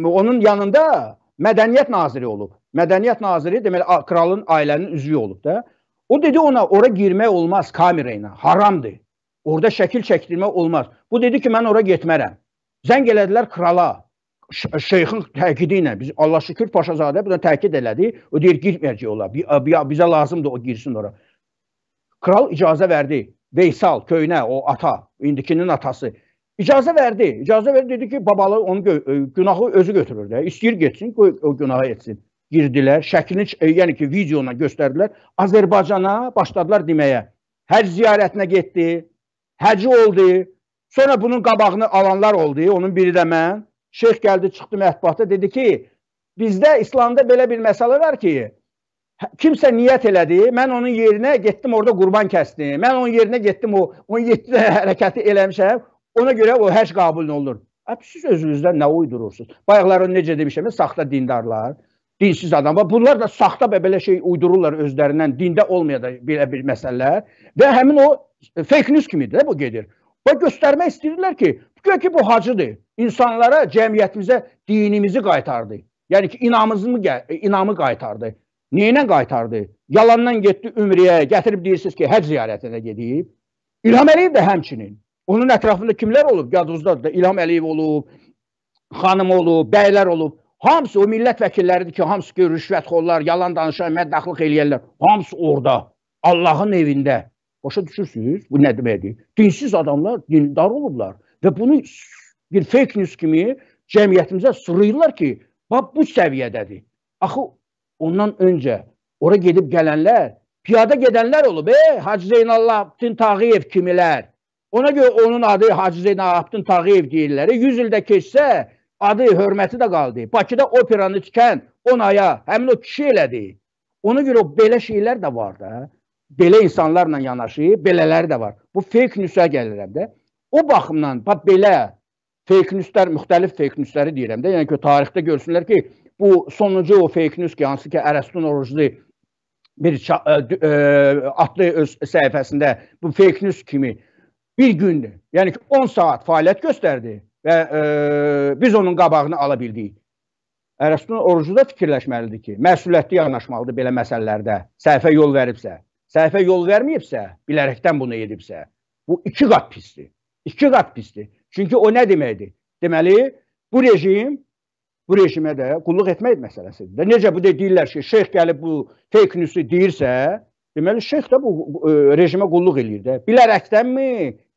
Onun yanında Mədəniyyət Naziri olub. Mədəniyyət Naziri deməli, kralın ailənin üzvü olub da. O dedi ona, ora girmək olmaz kamerayla, haramdır. Orada şəkil çəkdirmək olmaz. Bu dedi ki, mən ora getmərəm. Zəng elədilər krala, şeyxin təkidi ilə. Allah şükür Paşazadə buna təkid elədi. O deyir, girməyəcək ola, bizə lazımdır o girsin ora. Kral icazə verdi. Veysal, köynə, o ata, indikinin atası. İcazə verdi, dedi ki, babalı onun günahı özü götürür də. İstəyir getsin, o günahı etsin. Girdilər, şəklini, yəni ki, videona göstərdilər. Azərbaycana başladılar deməyə. Həc ziyarətinə getdi, həci oldu. Sonra bunun qabağını alanlar oldu, onun biri də mən. Şeyx gəldi, çıxdı mətbuatda, dedi ki, bizdə İslamda belə bir məsələ var ki, kimsə niyyət elədi, mən onun yerinə getdim, orada qurban kəsdim, mən onun yerinə getdim, o 17 hərəkəti eləmişəm, ona görə o həcc qəbul olur. Siz özünüzdən nə uydurursunuz? Bayaqlar onu necə demişəm, saxta dindarlar, dinsiz adam, bunlar da saxta belə şey uydururlar özlərindən, dində olmayan belə bir məsələlər və həmin o fake news kimidir, bu gedir. Göstərmək istəyirlər ki, bu hacıdır, insanlara, cəmiyyətimizə dinimizi qaytardı, yəni ki, inamı qaytardı. Neyinə qaytardı? Yalandan getdi ümriyə, gətirib deyirsiniz ki, həc ziyarətinə gedib. İlham Əliyev də həmçinin. Onun ətrafında kimlər olub? Yadınızdadır da, İlham Əliyev olub, xanım olub, bəylər olub. Hamısı o millət vəkilləridir ki, hamısı ki, rüşvətxorlar, yalan danışan, məddaxlıq eləyərlər. Hamısı orada, Allahın evində. Başa düşürsünüz, bu nə deməkdir? Dinsiz adamlar dindar olublar və bunu bir fake news kimi cəmiyyətimizə sırayırlar ki, bax, bu səviyyədədir. Axı, ondan öncə ora gedib gələnlər, piyada gedənlər olub, Hacı Zeynalabdin Tağıyev kimilər. Ona görə onun adı Hacı Zeynalabdin Tağıyev deyirlər. 100 ildə keçsə, adı, hörməti də qaldı. Bakıda operanı tikən, onaya, həmin o kişi elədi. Ona görə belə şeylər də var da, belə insanlarla yanaşı, belələri də var. Bu fake news-a gəlirəm də. O baxımdan, belə fake news-lər, müxtəlif fake news-ləri deyirəm də, yəni ki, tarixdə görsünlər ki, bu sonuncu o fake news ki, hansı ki Ərəstun Oruclu bir adlı öz səhifəsində bu fake news kimi bir gündür, yəni ki 10 saat fəaliyyət göstərdi və biz onun qabağını ala bildik. Ərəstun Oruclu da fikirləşməlidir ki, məsuliyyətli yanaşmalıdır belə məsələlərdə, səhifə yol veribsə, səhifə yol verməyibsə, bilərəkdən bunu edibsə, bu 2 qat pisdir, 2 qat pisdir. Çünki o nə deməkdir? Deməli, bu rejimə də qulluq etmək məsələsidir. Necə bu deyirlər ki, şeyx gəlib bu fake news-u deyirsə, deməli, şeyx də bu rejimə qulluq eləyir də. Bilərəkdənmi,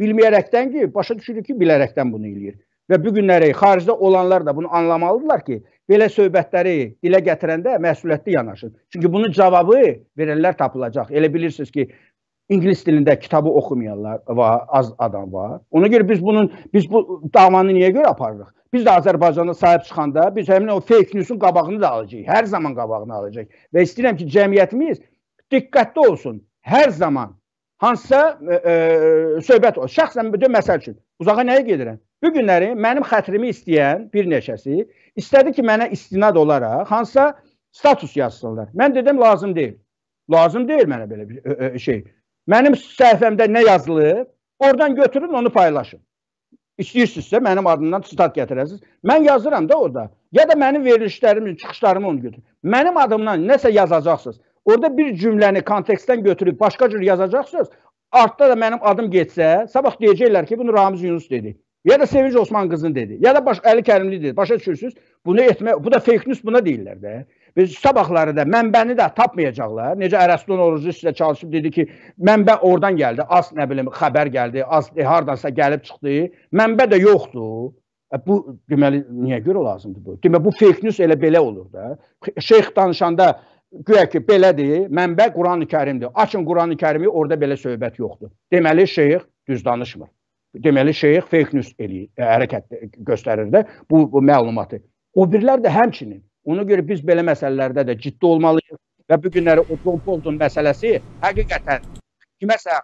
bilməyərəkdən ki, başa düşürük ki, bilərəkdən bunu eləyir. Və bu günləri xaricdə olanlar da bunu anlamalıdırlar ki, belə söhbətləri dilə gətirəndə məsuliyyətli yanaşın. Çünki bunun cavabı verənlər tapılacaq. Elə bilirsiniz ki, İngilis dilində kitabı oxumayanlar az adam var. Ona görə biz bu davanı niyə görə aparırıq? Biz de Azərbaycana sahib çıxanda biz həmin o fake newsun qabağını da alacağıq. Hər zaman qabağını alacağıq. Və istəyirəm ki, cəmiyyətimiz diqqətli olsun. Hər zaman hansısa söhbət olsun. Şəxsən bir də məsəl üçün uzağa nəyə gedirəm? Bu günləri mənim xətrimi istəyən bir neçəsi istədi ki, mənə istinad olaraq hansısa status yazsınlar. Mən dedim, lazım deyil. Lazım deyil mənə belə bir şey. Mənim səhifəmdə nə yazılıb, oradan götürün, onu paylaşın. İstəyirsinizsə, mənim adımdan sitat gətirəsiniz. Mən yazıram da orada. Ya da mənim verilişlərimi, çıxışlarımı onu götürün. Mənim adımdan nəsə yazacaqsınız. Orada bir cümləni kontekstdən götürüb başqa cür yazacaqsınız. Artda da mənim adım getsə, sabah deyəcəklər ki, bunu Ramiz Yunus dedi. Ya da Sevinç Osman qızın dedi. Ya da Əli Kərimli dedi. Başa düşürsünüz. Bu da fake news, buna deyirlər də. Biz sabahları da mənbəni də tapmayacaqlar. Necə Ərəslan Orucu sizə çalışıb dedi ki, mənbə oradan gəldi, az nə bilim xəbər gəldi, az hardansa gəlib çıxdı, mənbə də yoxdur. Bu, deməli, niyə görə lazımdır bu? Deməli, bu fake news elə belə olur da. Şeyx danışanda güya ki, belədir, mənbə Quran-ı Kərimdir. Açın Quran-ı Kərimi, orada belə söhbət yoxdur. Deməli, şeyx düz danışmır. Deməli, şeyx fake news hərəkət göstərir də bu məlumatı. O birlər də həmçinin. Ona görə biz belə məsələlərdə də ciddi olmalıyıq və bu günləri o John Bolton məsələsi həqiqətən kiməsə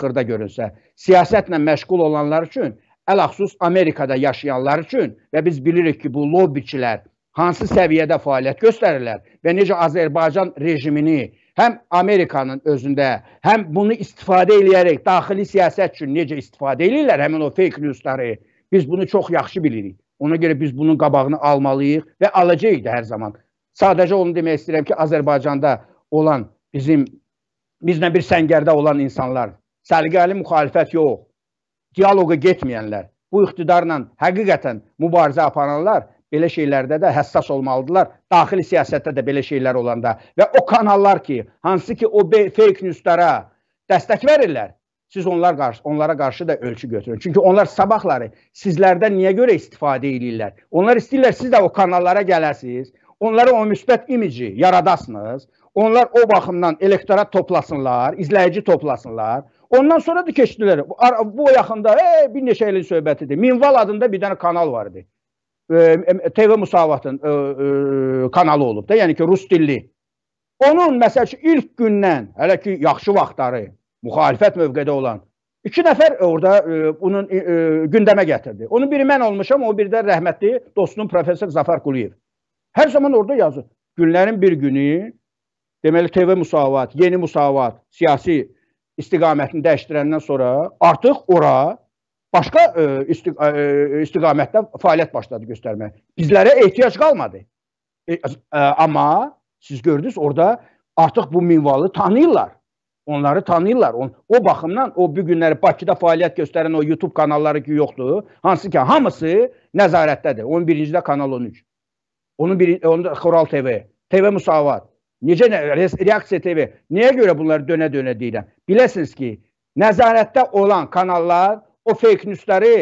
xırda görünsə, siyasətlə məşğul olanlar üçün, ələxsus Amerikada yaşayanlar üçün və biz bilirik ki, bu lobbiçilər hansı səviyyədə fəaliyyət göstərirlər və necə Azərbaycan rejimini həm Amerikanın özündə, həm bunu istifadə eləyərək daxili siyasət üçün necə istifadə eləyirlər, həmin o fake newsları, biz bunu çox yaxşı bilirik. Ona görə biz bunun qabağını almalıyıq və alacağıq da hər zaman. Sadəcə onu demək istəyirəm ki, Azərbaycanda olan bizlə bir səngərdə olan insanlar, səliqəli müxalifət yox, dialoqa getməyənlər, bu iqtidarla həqiqətən mübarizə aparanlar belə şeylərdə də həssas olmalıdırlar. Daxili siyasətdə də belə şeylər olanda və o kanallar ki, hansı ki o fake newslara dəstək verirlər, siz onlara qarşı da ölçü götürün. Çünki onlar sabahları sizlərdən niyə görə istifadə edirlər? Onlar istəyirlər, siz də o kanallara gələsiniz, onlara o müsbət imici yaradasınız, onlar o baxımdan elektorat toplasınlar, izləyici toplasınlar. Ondan sonra da keçdilər. Bu yaxında bir neçə ilin söhbətidir. Minval adında bir dənə kanal vardı. TV Musavatın kanalı olub da, yəni ki, rus dilli. Onun, məsəl üçün, ilk gündən, hələ ki, yaxşı vaxtları, müxalifət mövqədə olan iki nəfər orada bunun gündəmə gətirdi. Onun biri mən olmuşam, o biri də rəhmətli dostunun Profesör Zafar Quliyev. Hər zaman orada yazır. Günlərin bir günü, deməli TV Musavat, Yeni Musavat siyasi istiqamətini dəyişdirəndən sonra artıq ora başqa istiqamətdə fəaliyyət başladı göstərmək. Bizlərə ehtiyac qalmadı. Amma siz gördünüz, orada artıq bu minvalı tanıyırlar. Onları tanıyırlar. O baxımdan o bu günləri Bakıda fəaliyyət göstərən o YouTube kanalları ki yoxdur, hansı ki hamısı nəzarətdədir. Onun birinci də Kanal 13, onun da Xoral TV, TV Musavat, necə Reaksiya TV. Niyə görə bunları dönə-dönə deyirəm? Biləsiniz ki, nəzarətdə olan kanallar o fake newsləri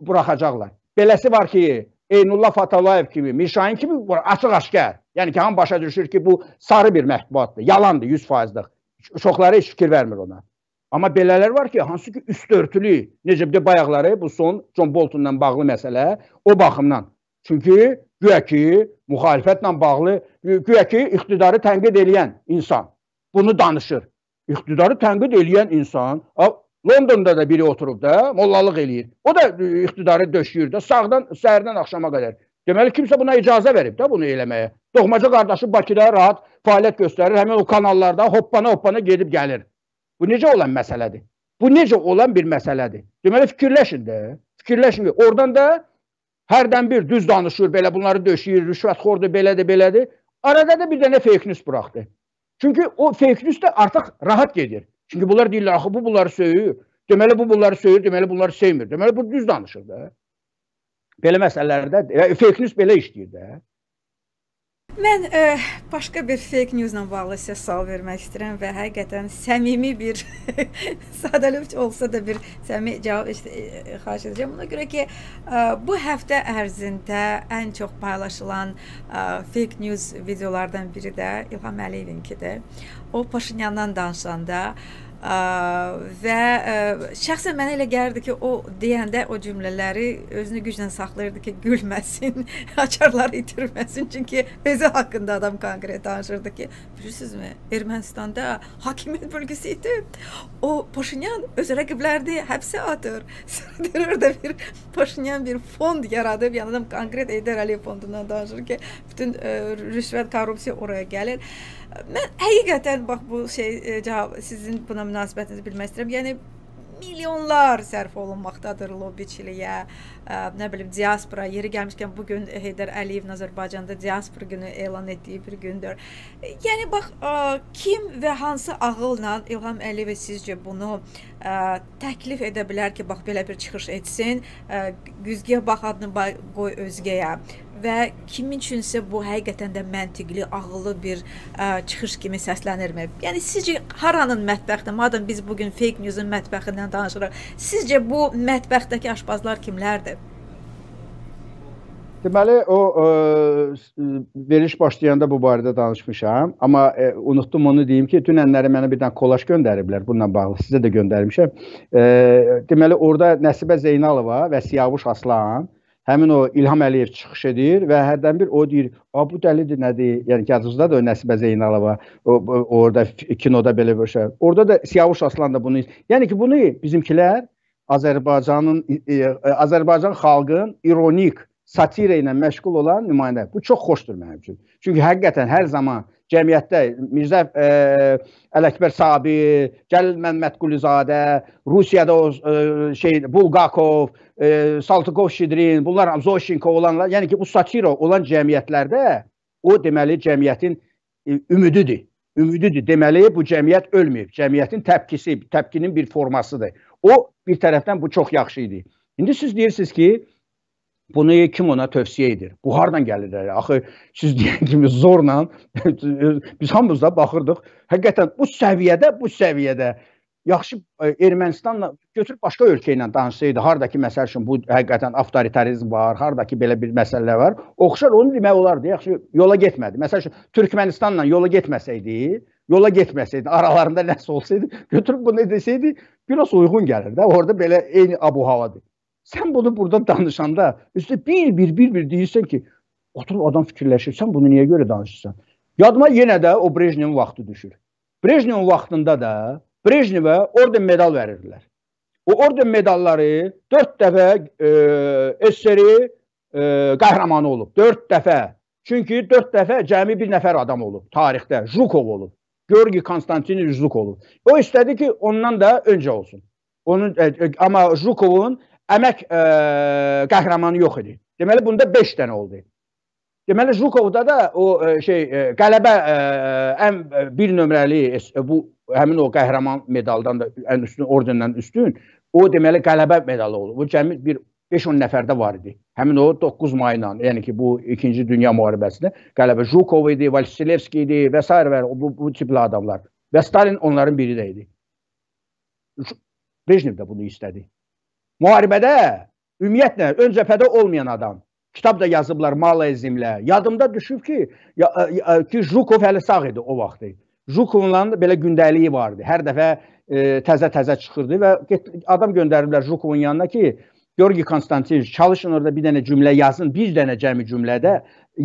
buraxacaqlar. Beləsi var ki, Eynullah Fatallayev kimi, Mirşahin kimi açıq-aşkar. Yəni ki, hamı başa düşür ki, bu sarı bir mətbuatdır, yalandır 100%-lıq. Çoxları heç fikir vermir ona. Amma belələr var ki, hansı ki üst örtülü, necə bir də bayaqları, bu son John Bolton'dan bağlı məsələ, o baxımdan. Çünki güya ki, müxalifətlə bağlı, güya ki, iqtidarı tənqid eləyən insan bunu danışır. İqtidarı tənqid eləyən insan, Londonda da biri oturub da, mollalıq eləyir. O da iqtidarı döşüyür də, səhərdən axşama qədər. Deməli, kimsə buna icazə verib də bunu eləməyə. Doğmaca qardaşı Bakıda rahat fəaliyyət göstərir, həmin o kanallarda hoppana-hoppana gedib gəlir. Bu necə olan məsələdir? Bu necə olan bir məsələdir? Deməli, fikirləşin də, fikirləşin də. Oradan da hərdən bir düz danışır, belə bunları döşəyir, rüşvətxordur, belədir, belədir. Arada da bir dənə fake news buraxdı. Çünki o fake news də artıq rahat gedir. Çünki bunlar deyirlər, axı bu bunları söyür, deməli bu bunları söyür, deməli bunları sevmir, deməli bu düz danışır da. Belə məsələlərdə, fake news belə işləyir də. Mən başqa bir fake newsla bağlı sizə sual vermək istəyirəm və həqiqətən səmimi bir, sadəlövh olsa da bir səmimi cavab xahiş edəcəm. Buna görə ki, bu həftə ərzində ən çox paylaşılan fake news videolardan biri də İlham Əliyevin ki də, o Paşinyandan danışanda Ve şəxsən mənə elə gəlirdi ki, o deyəndə o cümlələri özünü güclə saxlayırdı ki, gülməsin, açarları itirməsin. Çünki özü haqqında adam konkret danışırdı ki, bilirsizmi, Ermənistanda hakimiyyət bölgüsü idi. O Paşinyan öz rəqiblərini həbsə atır. Sırtırırdı bir Paşinyan bir fond yaradıb, yəni adam konkret Heydər Əliyev fondundan danışır ki, bütün rüşvət, korrupsiya oraya gəlir. Mən həqiqətən, bax, bu şey, cavab, sizin buna münasibətinizi bilmək istəyirəm. Yəni, milyonlar sərf olunmaqdadır lobbiçiliyə, nə bilim, diaspora. Yeri gəlmişkən, bugün Heydər Əliyevin Azərbaycanda diaspora günü elan etdiyi bir gündür. Yəni, bax, kim və hansı ağılla İlham Əliyev sizcə bunu təklif edə bilər ki, bax, belə bir çıxış etsin, güzgəyə bax, adını qoy özgəyə. Və kim üçünsə bu həqiqətən də məntiqli, ağıllı bir çıxış kimi səslənirmi? Yəni, sizcə haranın mətbəxtə, madəm biz bugün fake news-un mətbəxindən danışırıq, sizcə bu mətbəxtdəki aşbazlar kimlərdir? Deməli, o veriş başlayanda bu barədə danışmışam, amma unuttum onu deyim ki, dünənləri mənə bir dənə kolaş göndəriblər, bununla bağlı sizə də göndərmişəm. Deməli, orada Nəsibə Zeynalova və Siyavuş Aslan, həmin o İlham Əliyev çıxış edir və hərdən bir o deyir, bu dəlidir, nədir? Yəni ki, azıcıqda da o Nəsibə Zeynalova orada kinoda belə bir şey. Orada da Siyavuş Aslan da bunu... Yəni ki, bunu bizimkilər Azərbaycan xalqın ironik, satira ilə məşğul olan nümayəndə. Bu çox xoşdur mənim üçün. Çünki həqiqətən hər zaman cəmiyyətdə Mirzə Ələkbər Sabir, Cəlil Məmməd Qulizadə, Rusiyada Bulgakov, Saltıqov Şidrin, bunlar Zoşinko olanlar, yəni ki, bu satira olan cəmiyyətlərdə o deməli cəmiyyətin ümidüdür. Ümidüdür, deməli bu cəmiyyət ölməyib, cəmiyyətin təpkisi, təpkinin bir formasıdır. O, bir tərəfdən bu çox yaxşı idi. İndi siz deyirsiniz ki, bunu kim ona tövsiyə edir? Bu hardan gəlir? Axı, siz deyən kimi zorla, biz hamımız da baxırdıq. Həqiqətən, bu səviyyədə yaxşı Ermənistanla götürüb başqa ölkə ilə danışsaydı, haradakı məsəl üçün bu həqiqətən avtoritarizm var, haradakı belə bir məsələ var, oxşar onu demək olardı, yaxşı yola getmədi. Məsəl üçün, Türkmənistanla yola getməsəydi, aralarında nəsə olsaydı, götürüb bunu edəsəydi, biraz uyğun gəlir də, orada belə eyni abu havadır. Sən bunu burada danışanda, üstə bir-bir deyirsən ki, oturub adam fikirləşir, sən bunu niyə görə danışırsan? Yadıma yenə də o Brejnevin vaxtı düşür. Brejnevin vaxtında da Brejnevə orden medal verirdilər. O orden medalları 4 dəfə SSR qəhrəmanı olub. 4 dəfə. Çünki 4 dəfə cəmi bir nəfər adam olub tarixdə. Zhukov olub. Georgi Konstantinovich Zhukov olub. O istədi ki, ondan da öncə olsun. Amma Zhukovun əmək qəhrəmanı yox idi. Deməli, bunda 5 dənə oldu. Deməli, Zhukovda da o qələbə ən bir nömrəli, həmin o qəhrəman medaldan da ən üstün, ordenden üstün, o deməli qələbə medalı oldu. Bu cəmi bir 5-10 nəfərdə var idi. Həmin o 9 mayla, yəni ki, bu 2-ci Dünya müharibəsində qələbə Zhukov idi, Vasilevski idi və s. və bu tipli adamlar. Və Stalin onların biri də idi. Brejnev də bunu istədi. Müharibədə, ümumiyyətlə, ön cəbhədə olmayan adam, kitab da yazıblar Malaizmlə, yadımda düşüb ki, Zhukov hələ sağ idi o vaxtı. Zhukovun belə gündəliyi vardı, hər dəfə təzə-təzə çıxırdı və adam göndəriblər Zhukovun yanına ki, Georgi Konstantinovich, çalışın orada bir dənə cümlə yazın, bir dənə cəmi cümlədə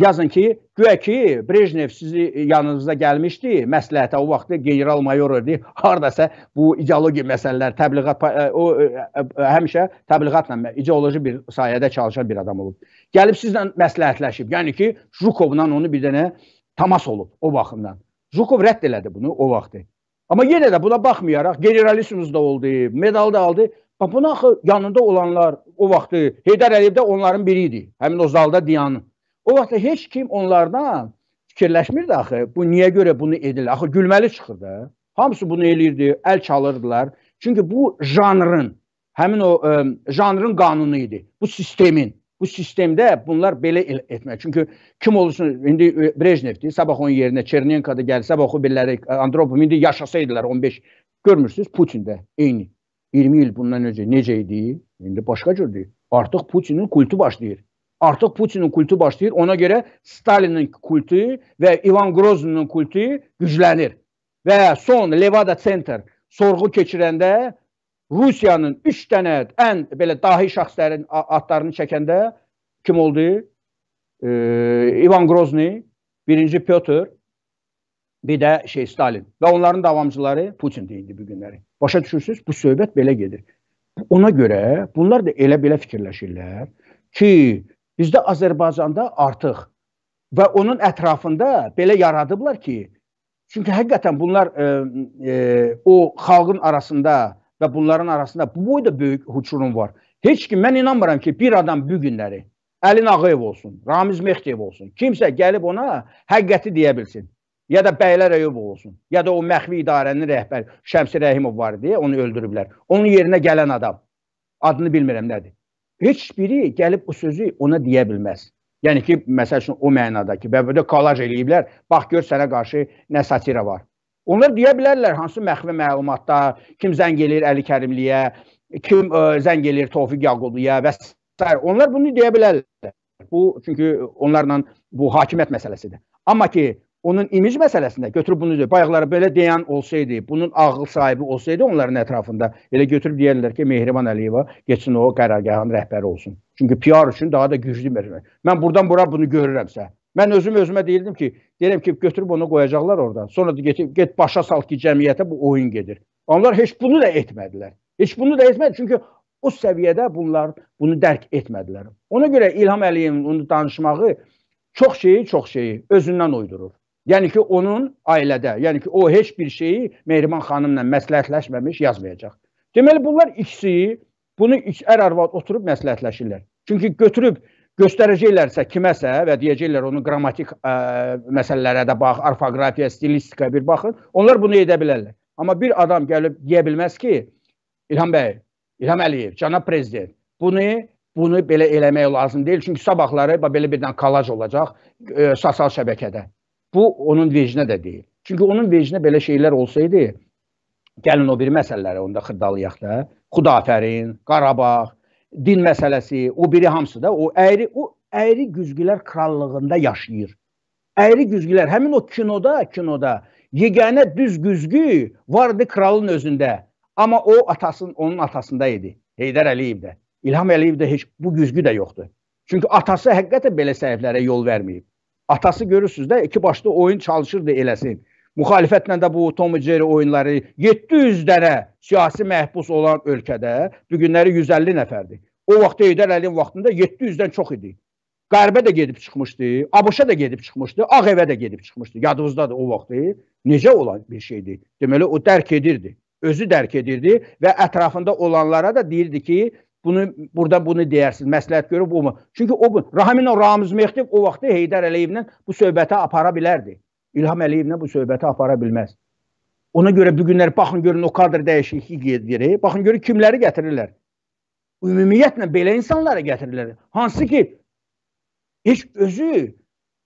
yazın ki, güya ki, Brejnev sizi yanınıza gəlmişdi, məsləhətə o vaxtda general-mayor idi, haradasa bu ideoloji məsələlər, həmişə təbliğatla, ideoloji bir sayədə çalışan bir adam olub. Gəlib sizlə məsləhətləşib, yəni ki, Zhukovla onu bir dənə təmas olub o baxımdan. Zhukov rədd elədi bunu o vaxtı. Amma yenə də buna baxmayaraq, generalisimiz da oldu, medal da aldı. Buna axı yanında olanlar o vaxtı, Heydər Əliyev də onların biri idi, həmin o zalda diyanın. O vaxtı heç kim onlardan fikirləşmirdi axı, bu niyə görə bunu edilir? Axı gülməli çıxırdı, hamısı bunu eləyirdi, əl çalırdılar. Çünki bu janrın, həmin o janrın qanunu idi, bu sistemin. Bu sistemdə bunlar belə etmək. Çünki kim olursun, indi Brejnevdir, sabah onun yerində Çernenko da gəlir, sabah o biriləri Andropov, indi yaşasaydılar 15, görmürsünüz Putin də eyni. 20 il bundan öncə necə idi? İndi başqa gördük. Artıq Putinin kultu başlayır. Artıq Putinin kultu başlayır. Ona görə Stalinin kultu və İvan Grozninin kultu güclənir. Və son Levada Center sorğu keçirəndə Rusiyanın 3 dənə ən belə dahi şəxslərin adlarını çəkəndə kim oldu? İvan Grozny, 1-ci Pyotr, bir də Stalin və onların davamçıları Putin deyildi bu günləri. Başa düşürsünüz, bu söhbət belə gedir. Ona görə bunlar da elə-belə fikirləşirlər ki, bizdə Azərbaycanda artıq və onun ətrafında belə yaradıblar ki, çünki həqiqətən bunlar o xalqın arasında və bunların arasında bu boyda böyük uçurum var. Heç kim, mən inanmıram ki, bir adam bu günləri Əli Nağıyev olsun, Ramiz Mehdiyev olsun, kimsə gəlib ona həqiqəti deyə bilsin. Ya da Bəylər Əyubov olsun, ya da o məxfi idarənin rəhbəri Şəmsi Rəhimov var deyə onu öldürüblər. Onun yerinə gələn adam, adını bilmirəm nədir. Heç biri gəlib o sözü ona deyə bilməz. Yəni ki, məsəl üçün o mənada ki, bəbədə kalaj eləyiblər, bax gör sənə qarşı nə satira var. Onlar deyə bilərlər hansı məxfi məlumatda, kim zəng eləyir Əli Kərimliyə, kim zəng eləyir Tofiq Yağquliyə və s. Onlar bunu deyə bilərlər. Bu, çünki onlarla bu hakimiyyət məsələsidir. Amma ki, onun imic məsələsində götürüb bunu deyir. Bayaqları belə deyən olsaydı, bunun ağıl sahibi olsaydı onların ətrafında elə götürüb deyərlər ki, Mehriban Əliyeva geçsin o qərargahın rəhbəri olsun. Çünki PR üçün daha da güclü məcələ. Mən buradan bura bunu görürəmsə. Mən özümə deyirdim ki, deyirəm ki, götürüb onu qoyacaqlar oradan. Sonra da get başa sal ki, cəmiyyətə bu oyun gedir. Onlar heç bunu da etmədilər. Heç bunu da etmədilər. Çünki o səviyyədə bunlar bunu dərk etmədilər. Ona görə İlham Əliyevin onu danışmağı çox şeyi özündən uydurur. Yəni ki, onun ailədə, yəni ki, o heç bir şeyi Mehriban xanımla məsləhətləşməmiş yazmayacaq. Deməli, bunlar ikisi, bunu ər-arvad oturub məsləhətləşirlər. Çünki götürüb göstərəcəklərsə kiməsə və deyəcəklər onu qrammatik məsələlərə də bax, orfoqrafiya, stilistikaya bir baxın, onlar bunu edə bilərlər. Amma bir adam gəlib deyə bilməz ki, İlham bəy, İlham Əliyev, cənab prezident, bunu belə eləmək lazım deyil. Çünki sabahları belə birdən kalaj olacaq sosial şəbəkədə. Bu, onun vecinə də deyil. Çünki onun vecinə belə şeylər olsaydı, gəlin o bir məsələləri onda xırdalıyaq da, Xudafərin, Qarabağ, din məsələsi, o biri hamısı da, o əyri güzgülər krallığında yaşayır. Əyri güzgülər, həmin o kinoda, yeganə düz güzgü vardı kralın özündə. Amma o, onun atasında idi, Heydər Əliyevdə. İlham Əliyevdə heç bu güzgü də yoxdur. Çünki atası həqiqətən belə səhiflərə yol verməyib. Atası görürsünüz də, iki başlı oyun çalışırdı eləsin. Müxalifətlə də bu Tom və Jerry oyunları 700 dənə siyasi məhbus olan ölkədə bugünləri 150 nəfərdir. O vaxt Heydər Əliyev vaxtında 700-dən çox idi. Qərbə də gedib çıxmışdı, ABŞ-a da gedib çıxmışdı, Ağ evə də gedib çıxmışdı. Yadınızdadır o vaxtı. Necə olan bir şeydir? Deməli, o dərk edirdi. Özü dərk edirdi və ətrafında olanlara da deyirdi ki, burada bunu deyərsiniz, məsləhət görüb o mu? Çünki Ramiz Mehdiyev o vaxtı Heydər Əliyevlə bu söhbətə apara bilərdi. İlham Əliyevlə bu söhbətə apara bilməz. Ona görə bu günlər, baxın görün, o kadr dəyişikliyi gedirir, baxın görün, kimləri gətirirlər? Ümumiyyətlə, belə insanları gətirirlər. Hansı ki, heç özü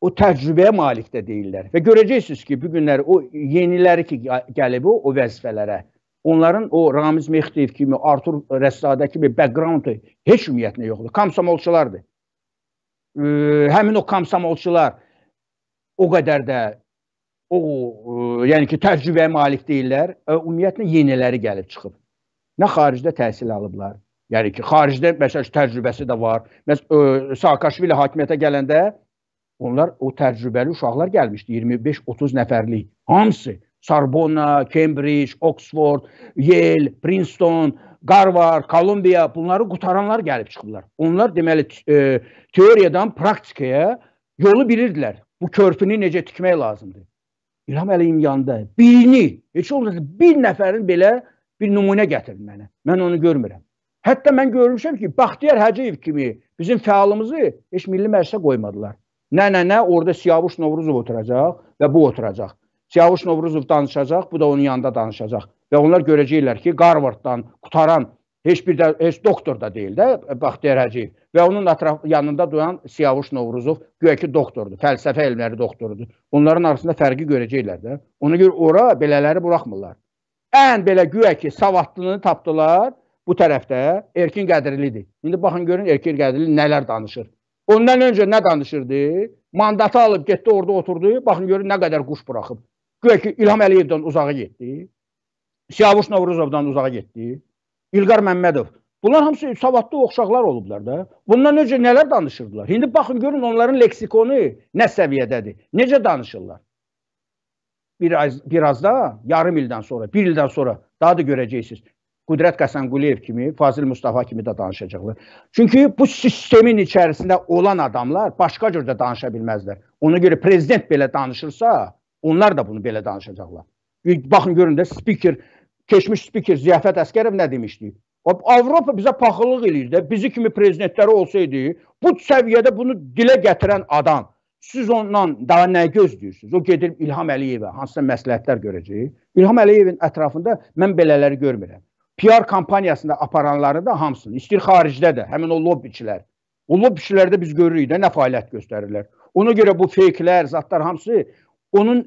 o təcrübəyə malik də deyirlər. Və görəcəksiniz ki, bu günlər o yeniləri ki, gəlib o vəzifələrə, onların o Ramiz Mehdiyev kimi, Artur Rəssadə kimi background-ı heç ümumiyyətlə yoxdur. Komsomolçulardır. Həmin o komsomolçular o qədər də yəni ki, təcrübəyə malik deyirlər. Ümumiyyətlə yeniləri gəlib çıxıb. Nə xaricdə təhsil alıblar. Yəni ki, xaricdə məsəl üçün təcrübəsi də var. Məsələn, Saakashvili hakimiyyətə gələndə onlar o təcrübəli uşaqlar gəlmişdi. 25-30 nəfərlik. Hamısı. Sorbona, Cambridge, Oxford, Yale, Princeton, Harvard, Kolumbiya, bunları qutaranlar gəlib çıxıblar. Onlar deməli teoriyadan praktikaya yolu bilirdilər. Bu körpünü necə tikmək lazımdır. İlham Əliyevin yanında birini, heç olmasa bir nəfərin belə bir nümunə gətirin mənə. Mən onu görmürəm. Hətta mən görmüşəm ki, Baxtiyar Hacıyev kimi bizim fəalımızı heç milli məclisə qoymadılar. Nə, orada Siyavuş Novruzov oturacaq və bu oturacaq. Siyavuş Novruzov danışacaq, bu da onun yanında danışacaq. Və onlar görəcəklər ki, Harvarddan qutaran heç doktor da deyil də, Baxtiyar Hacıyev. Və onun yanında duyan Siyavuş Novruzov güya ki, doktordur, fəlsəfə elmləri doktorudur. Onların arasında fərqi görəcəklər də. Ona görə ora belələri buraxmırlar. Ən belə güya ki, savatlını tapdılar bu tərəfdə Erkin Qədrilidir. İndi baxın görün Erkin Qədrili nələr danışır. Ondan öncə nə danışırdı? Mandatı alıb getdi, orada oturdu, baxın görün nə qədər quş buraxıb. Güya ki, İlham Əliyevdən uzağa getdi. Siyavuş Novruzovdan uzağa getdi. İlqar Məmmədov. Bunlar hamısı savadlı oxşaqlar olublar da. Bunlar necə nələr danışırdılar? İndi baxın görün onların leksikonu nə səviyyədədir? Necə danışırlar? Biraz da yarım ildən sonra, bir ildən sonra daha da görəcəksiniz. Qudrət Qasənquliyev kimi, Fazil Mustafa kimi də danışacaqlar. Çünki bu sistemin içərisində olan adamlar başqa cür də danışa bilməzlər. Ona görə prezident belə danışırsa, onlar da bunu belə danışacaqlar. Baxın görün də spiker, keçmiş spiker Ziyafət Əsgərov nə demişdi? Avropa bizə paxıllıq eləyir də, bizi kimi prezidentləri olsaydı, bu səviyyədə bunu dilə gətirən adam, siz ondan daha nə gözləyirsiniz? O gedir İlham Əliyevə, hansısa məsləhətlər görəcək. İlham Əliyevin ətrafında mən belələri görmürəm. PR kampaniyasında aparanları da hamısını, istəyir xaricdə də, həmin o lobbiçilər. O lobbiçilərdə biz görürük də, nə fəaliyyət göstərirlər. Ona görə bu feyklər, zatlar hamısı onun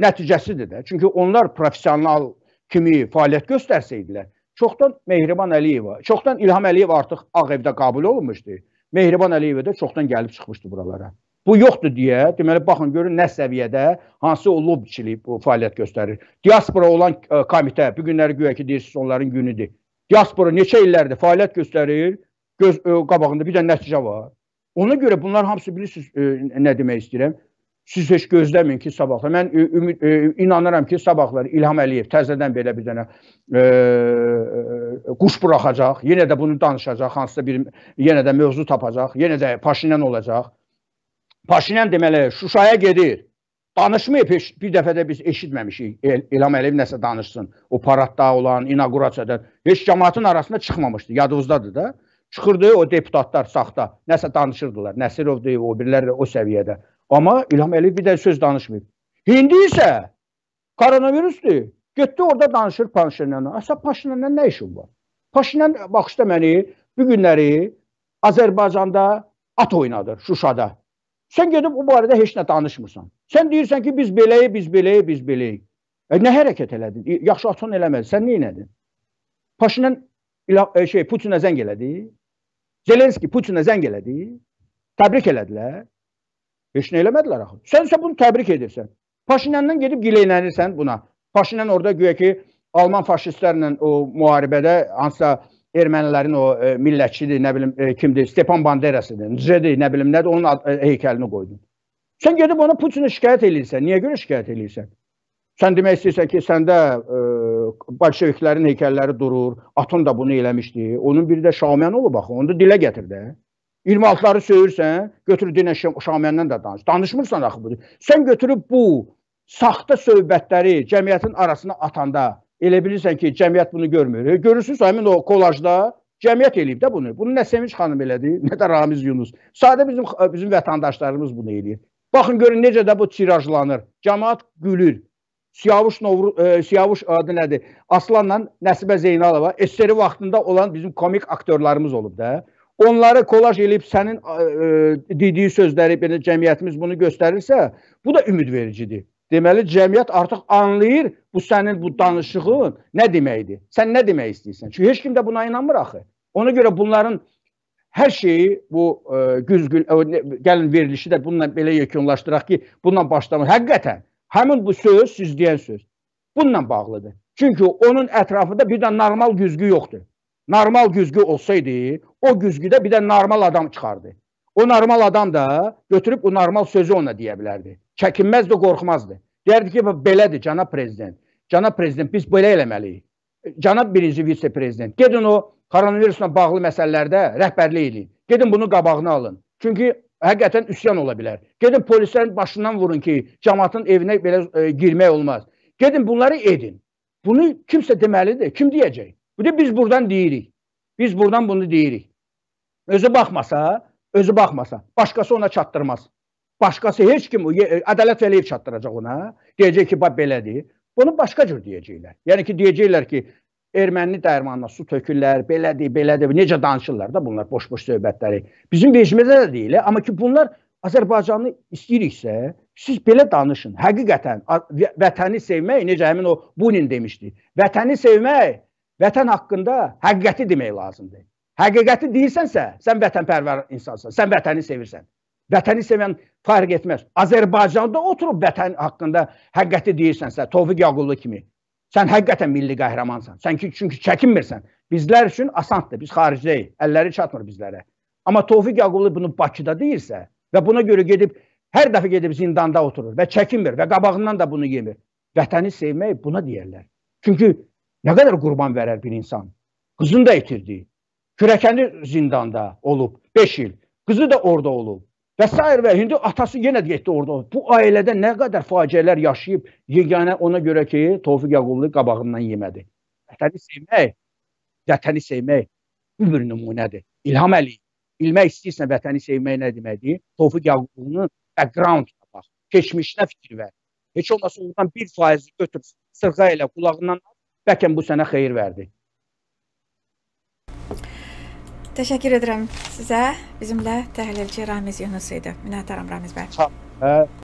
nəticəsidir də. Çünki onlar profesional kimi fəaliyyət göstərseydilər, çoxdan Mehriban Əliyeva, çoxdan İlham Əliyev artıq Ağ Evdə qəbul olunmuşdu. Mehriban Əliyeva da çoxdan gəlib çıxmışdı buralara. Bu yoxdur deyə, deməli, baxın, görün nə səviyyədə, hansı o lobbiçilik fəaliyyət göstərir. Diaspora olan komitə, bu günləri güya ki, deyirsiniz, onların günüdür. Diaspora neçə illərdir fəaliyyət göstərir, göz qabağında bir də nəticə var. Ona görə bunlar hamısı bilirsiniz, nə demək istəyirəm, siz heç gözləməyin ki, sabahlar. Mən inanıram ki, sabahlar İlham Əliyev təzədən belə bir dənə quş buraxacaq, yenə də bunu danışacaq, hansısa bir, yenə də mövzu tapacaq, yenə də Paşinyan olacaq. Paşinyan deməli, Şuşaya gedir, danışmayıb, bir dəfə də biz eşitməmişik, İlham Əliyev nəsə danışsın, o paradda olan, inaugurasiyada, heç cəmatın arasında çıxmamışdı, yadınızdadır da, çıxırdı o deputatlar saxta, nəsə danışırdılar, Nəsirov deyib, o birlər o səviyyədə, amma İlham Əliyev bir də söz danışmayıb. İndi isə koronavirusdur, getdi orada danışır Paşinyanla, əsəb Paşinyanla nə işin var? Paşinyan baxışda məni, bu günləri Azərbaycanda at oynadır Şuşada. Sən gedib bu barədə heç nə danışmırsan. Sən deyirsən ki, biz beləyik, biz beləyik, biz beləyik. Nə hərəkət elədin? Yaxşı açan eləmədi. Sən nə elədin? Paşinyan Putinə zəng elədi. Zelenski Putinə zəng elədi. Təbrik elədilər. Heç nə eləmədilər axı. Sənsə bunu təbrik edirsən. Paşinyandan gedib gileylənirsən buna. Paşinyan orada güya ki, Alman faşistlərlə o müharibədə hansısa ermənilərin o millətçidir, nə bilim, kimdir, Stepan Banderasıdır, Nzədir, nə bilim, nədir, onun heykəlini qoydun. Sən gedib ona Putinə şikayət edirsən, niyə görə şikayət edirsən? Sən demək istəyirsən ki, səndə bolşeviklərin heykəlləri durur, Aton da bunu eləmişdi, onun biri də Şamyan olub, onu da dilə gətir də. 26-ları söyürsən, götürür dinə Şamyandan da danış, danışmırsan axı budur. Sən götürüb bu saxta söhbətləri cəmiyyətin arasına atanda, elə bilirsən ki, cəmiyyət bunu görmür. Görürsünüz, həmin o kolajda cəmiyyət eləyib də bunu. Bunu nə Sevinç xanım elədi, nə də Ramiz Yunus. Sadə bizim vətəndaşlarımız bunu eləyir. Baxın, görün, necə də bu tirajlanır. Cəmiyyət gülür. Siyavuş adı nədir? Aslanla Nəsibə Zeynalova, SSR vaxtında olan bizim komik aktorlarımız olub da. Onları kolaj eləyib sənin dediyi sözləri, cəmiyyətimiz bunu göstərirsə, bu da ümid vericidir. Deməli, cəmiyyət artıq anlayır bu sənin bu danışığın nə deməkdir? Sən nə demək istəyirsən? Çünki heç kim də buna inanmır axı. Ona görə bunların hər şeyi bu gəlin verilişi də bununla belə yekunlaşdıraq ki, bununla başlamaq. Həqiqətən, həmin bu söz, siz deyən söz bununla bağlıdır. Çünki onun ətrafında bir də normal güzgü yoxdur. Normal güzgü olsaydı, o güzgüdə bir də normal adam çıxardı. O normal adam da götürüb o normal sözü ona deyə bilərdi. Çəkinməzdi, qorxmazdı. Deyərdi ki, belədir, cənab prezident. Cənab prezident, biz belə eləməliyik. Cənab birinci vitse-prezident. Gedin o koronavirusla bağlı məsələlərdə rəhbərlik eləyin. Gedin bunu qabağına alın. Çünki həqiqətən üsyan ola bilər. Gedin polislərin başından vurun ki, cəmatın evinə belə girmək olmaz. Gedin bunları edin. Bunu kimsə deməlidir. Kim deyəcək? Bu da biz buradan deyirik. Biz buradan bunu deyirik. Özü baxmasa, başqası ona çatdırmaz. Başqası heç kim, Ədalət Vəliyev çatdıracaq ona, deyəcək ki, bax, belədir. Bunu başqa cür deyəcəklər. Yəni ki, deyəcəklər ki, erməni dərmanına su tökürlər, belədir, belədir, necə danışırlar da bunlar boş-boş söhbətləri. Bizim vecimizdə də deyil, amma ki, bunlar Azərbaycanı istəyiriksə, siz belə danışın. Həqiqətən, vətəni sevmək, necə həmin o Bunin demişdi, vətəni sevmək, vətən haqqında həqiqəti demək lazımdır. Həqiqəti deyirsənsə, sən vətənpərvər insansan, sən vətəni sevirsən. Vətəni sevən fərq etməz. Azərbaycanda oturub vətən haqqında həqiqəti deyirsənsə, Tofiq Yağqullu kimi, Sen hakikaten milli kahramansan. Sen çünki çəkinmirsən. Bizlər üçün asandır. Biz xaricdəyik. Əlləri çatmır bizlərə. Amma Tofiq Yaqublu bunu Bakıda deyirsə və buna görə gedib, hər dəfə gedib zindanda oturur və çəkinmir və qabağından da bunu yemir. Vətəni sevmək buna deyirlər. Çünki nə qədər qurban verər bir insan? Qızını da itirdi. Kürəkəni zindanda olub 5 il. Qızı da orada olub. Və sair və hindi atası yenə getdi orada. Bu ailədə nə qədər faciələr yaşayıb, yeganə ona görə ki, Tofiq Yaqublu qabağından yemədi. Vətəni sevmək bir nümunədir. İlham Əliyev, bilmək istəyirsən vətəni sevmək nə deməkdir? Tofiq Yaqublu'nun background-a bax, keçmişinə fikir ver. Heç olmasa oradan 1% götür, sırğa ilə qulağından bəlkə bu sənə xeyir verdi. Təşəkkür edirəm sizə. Bizimlə təhlilçi Ramiz Yunus idi. Minnətdaram Ramiz bəy.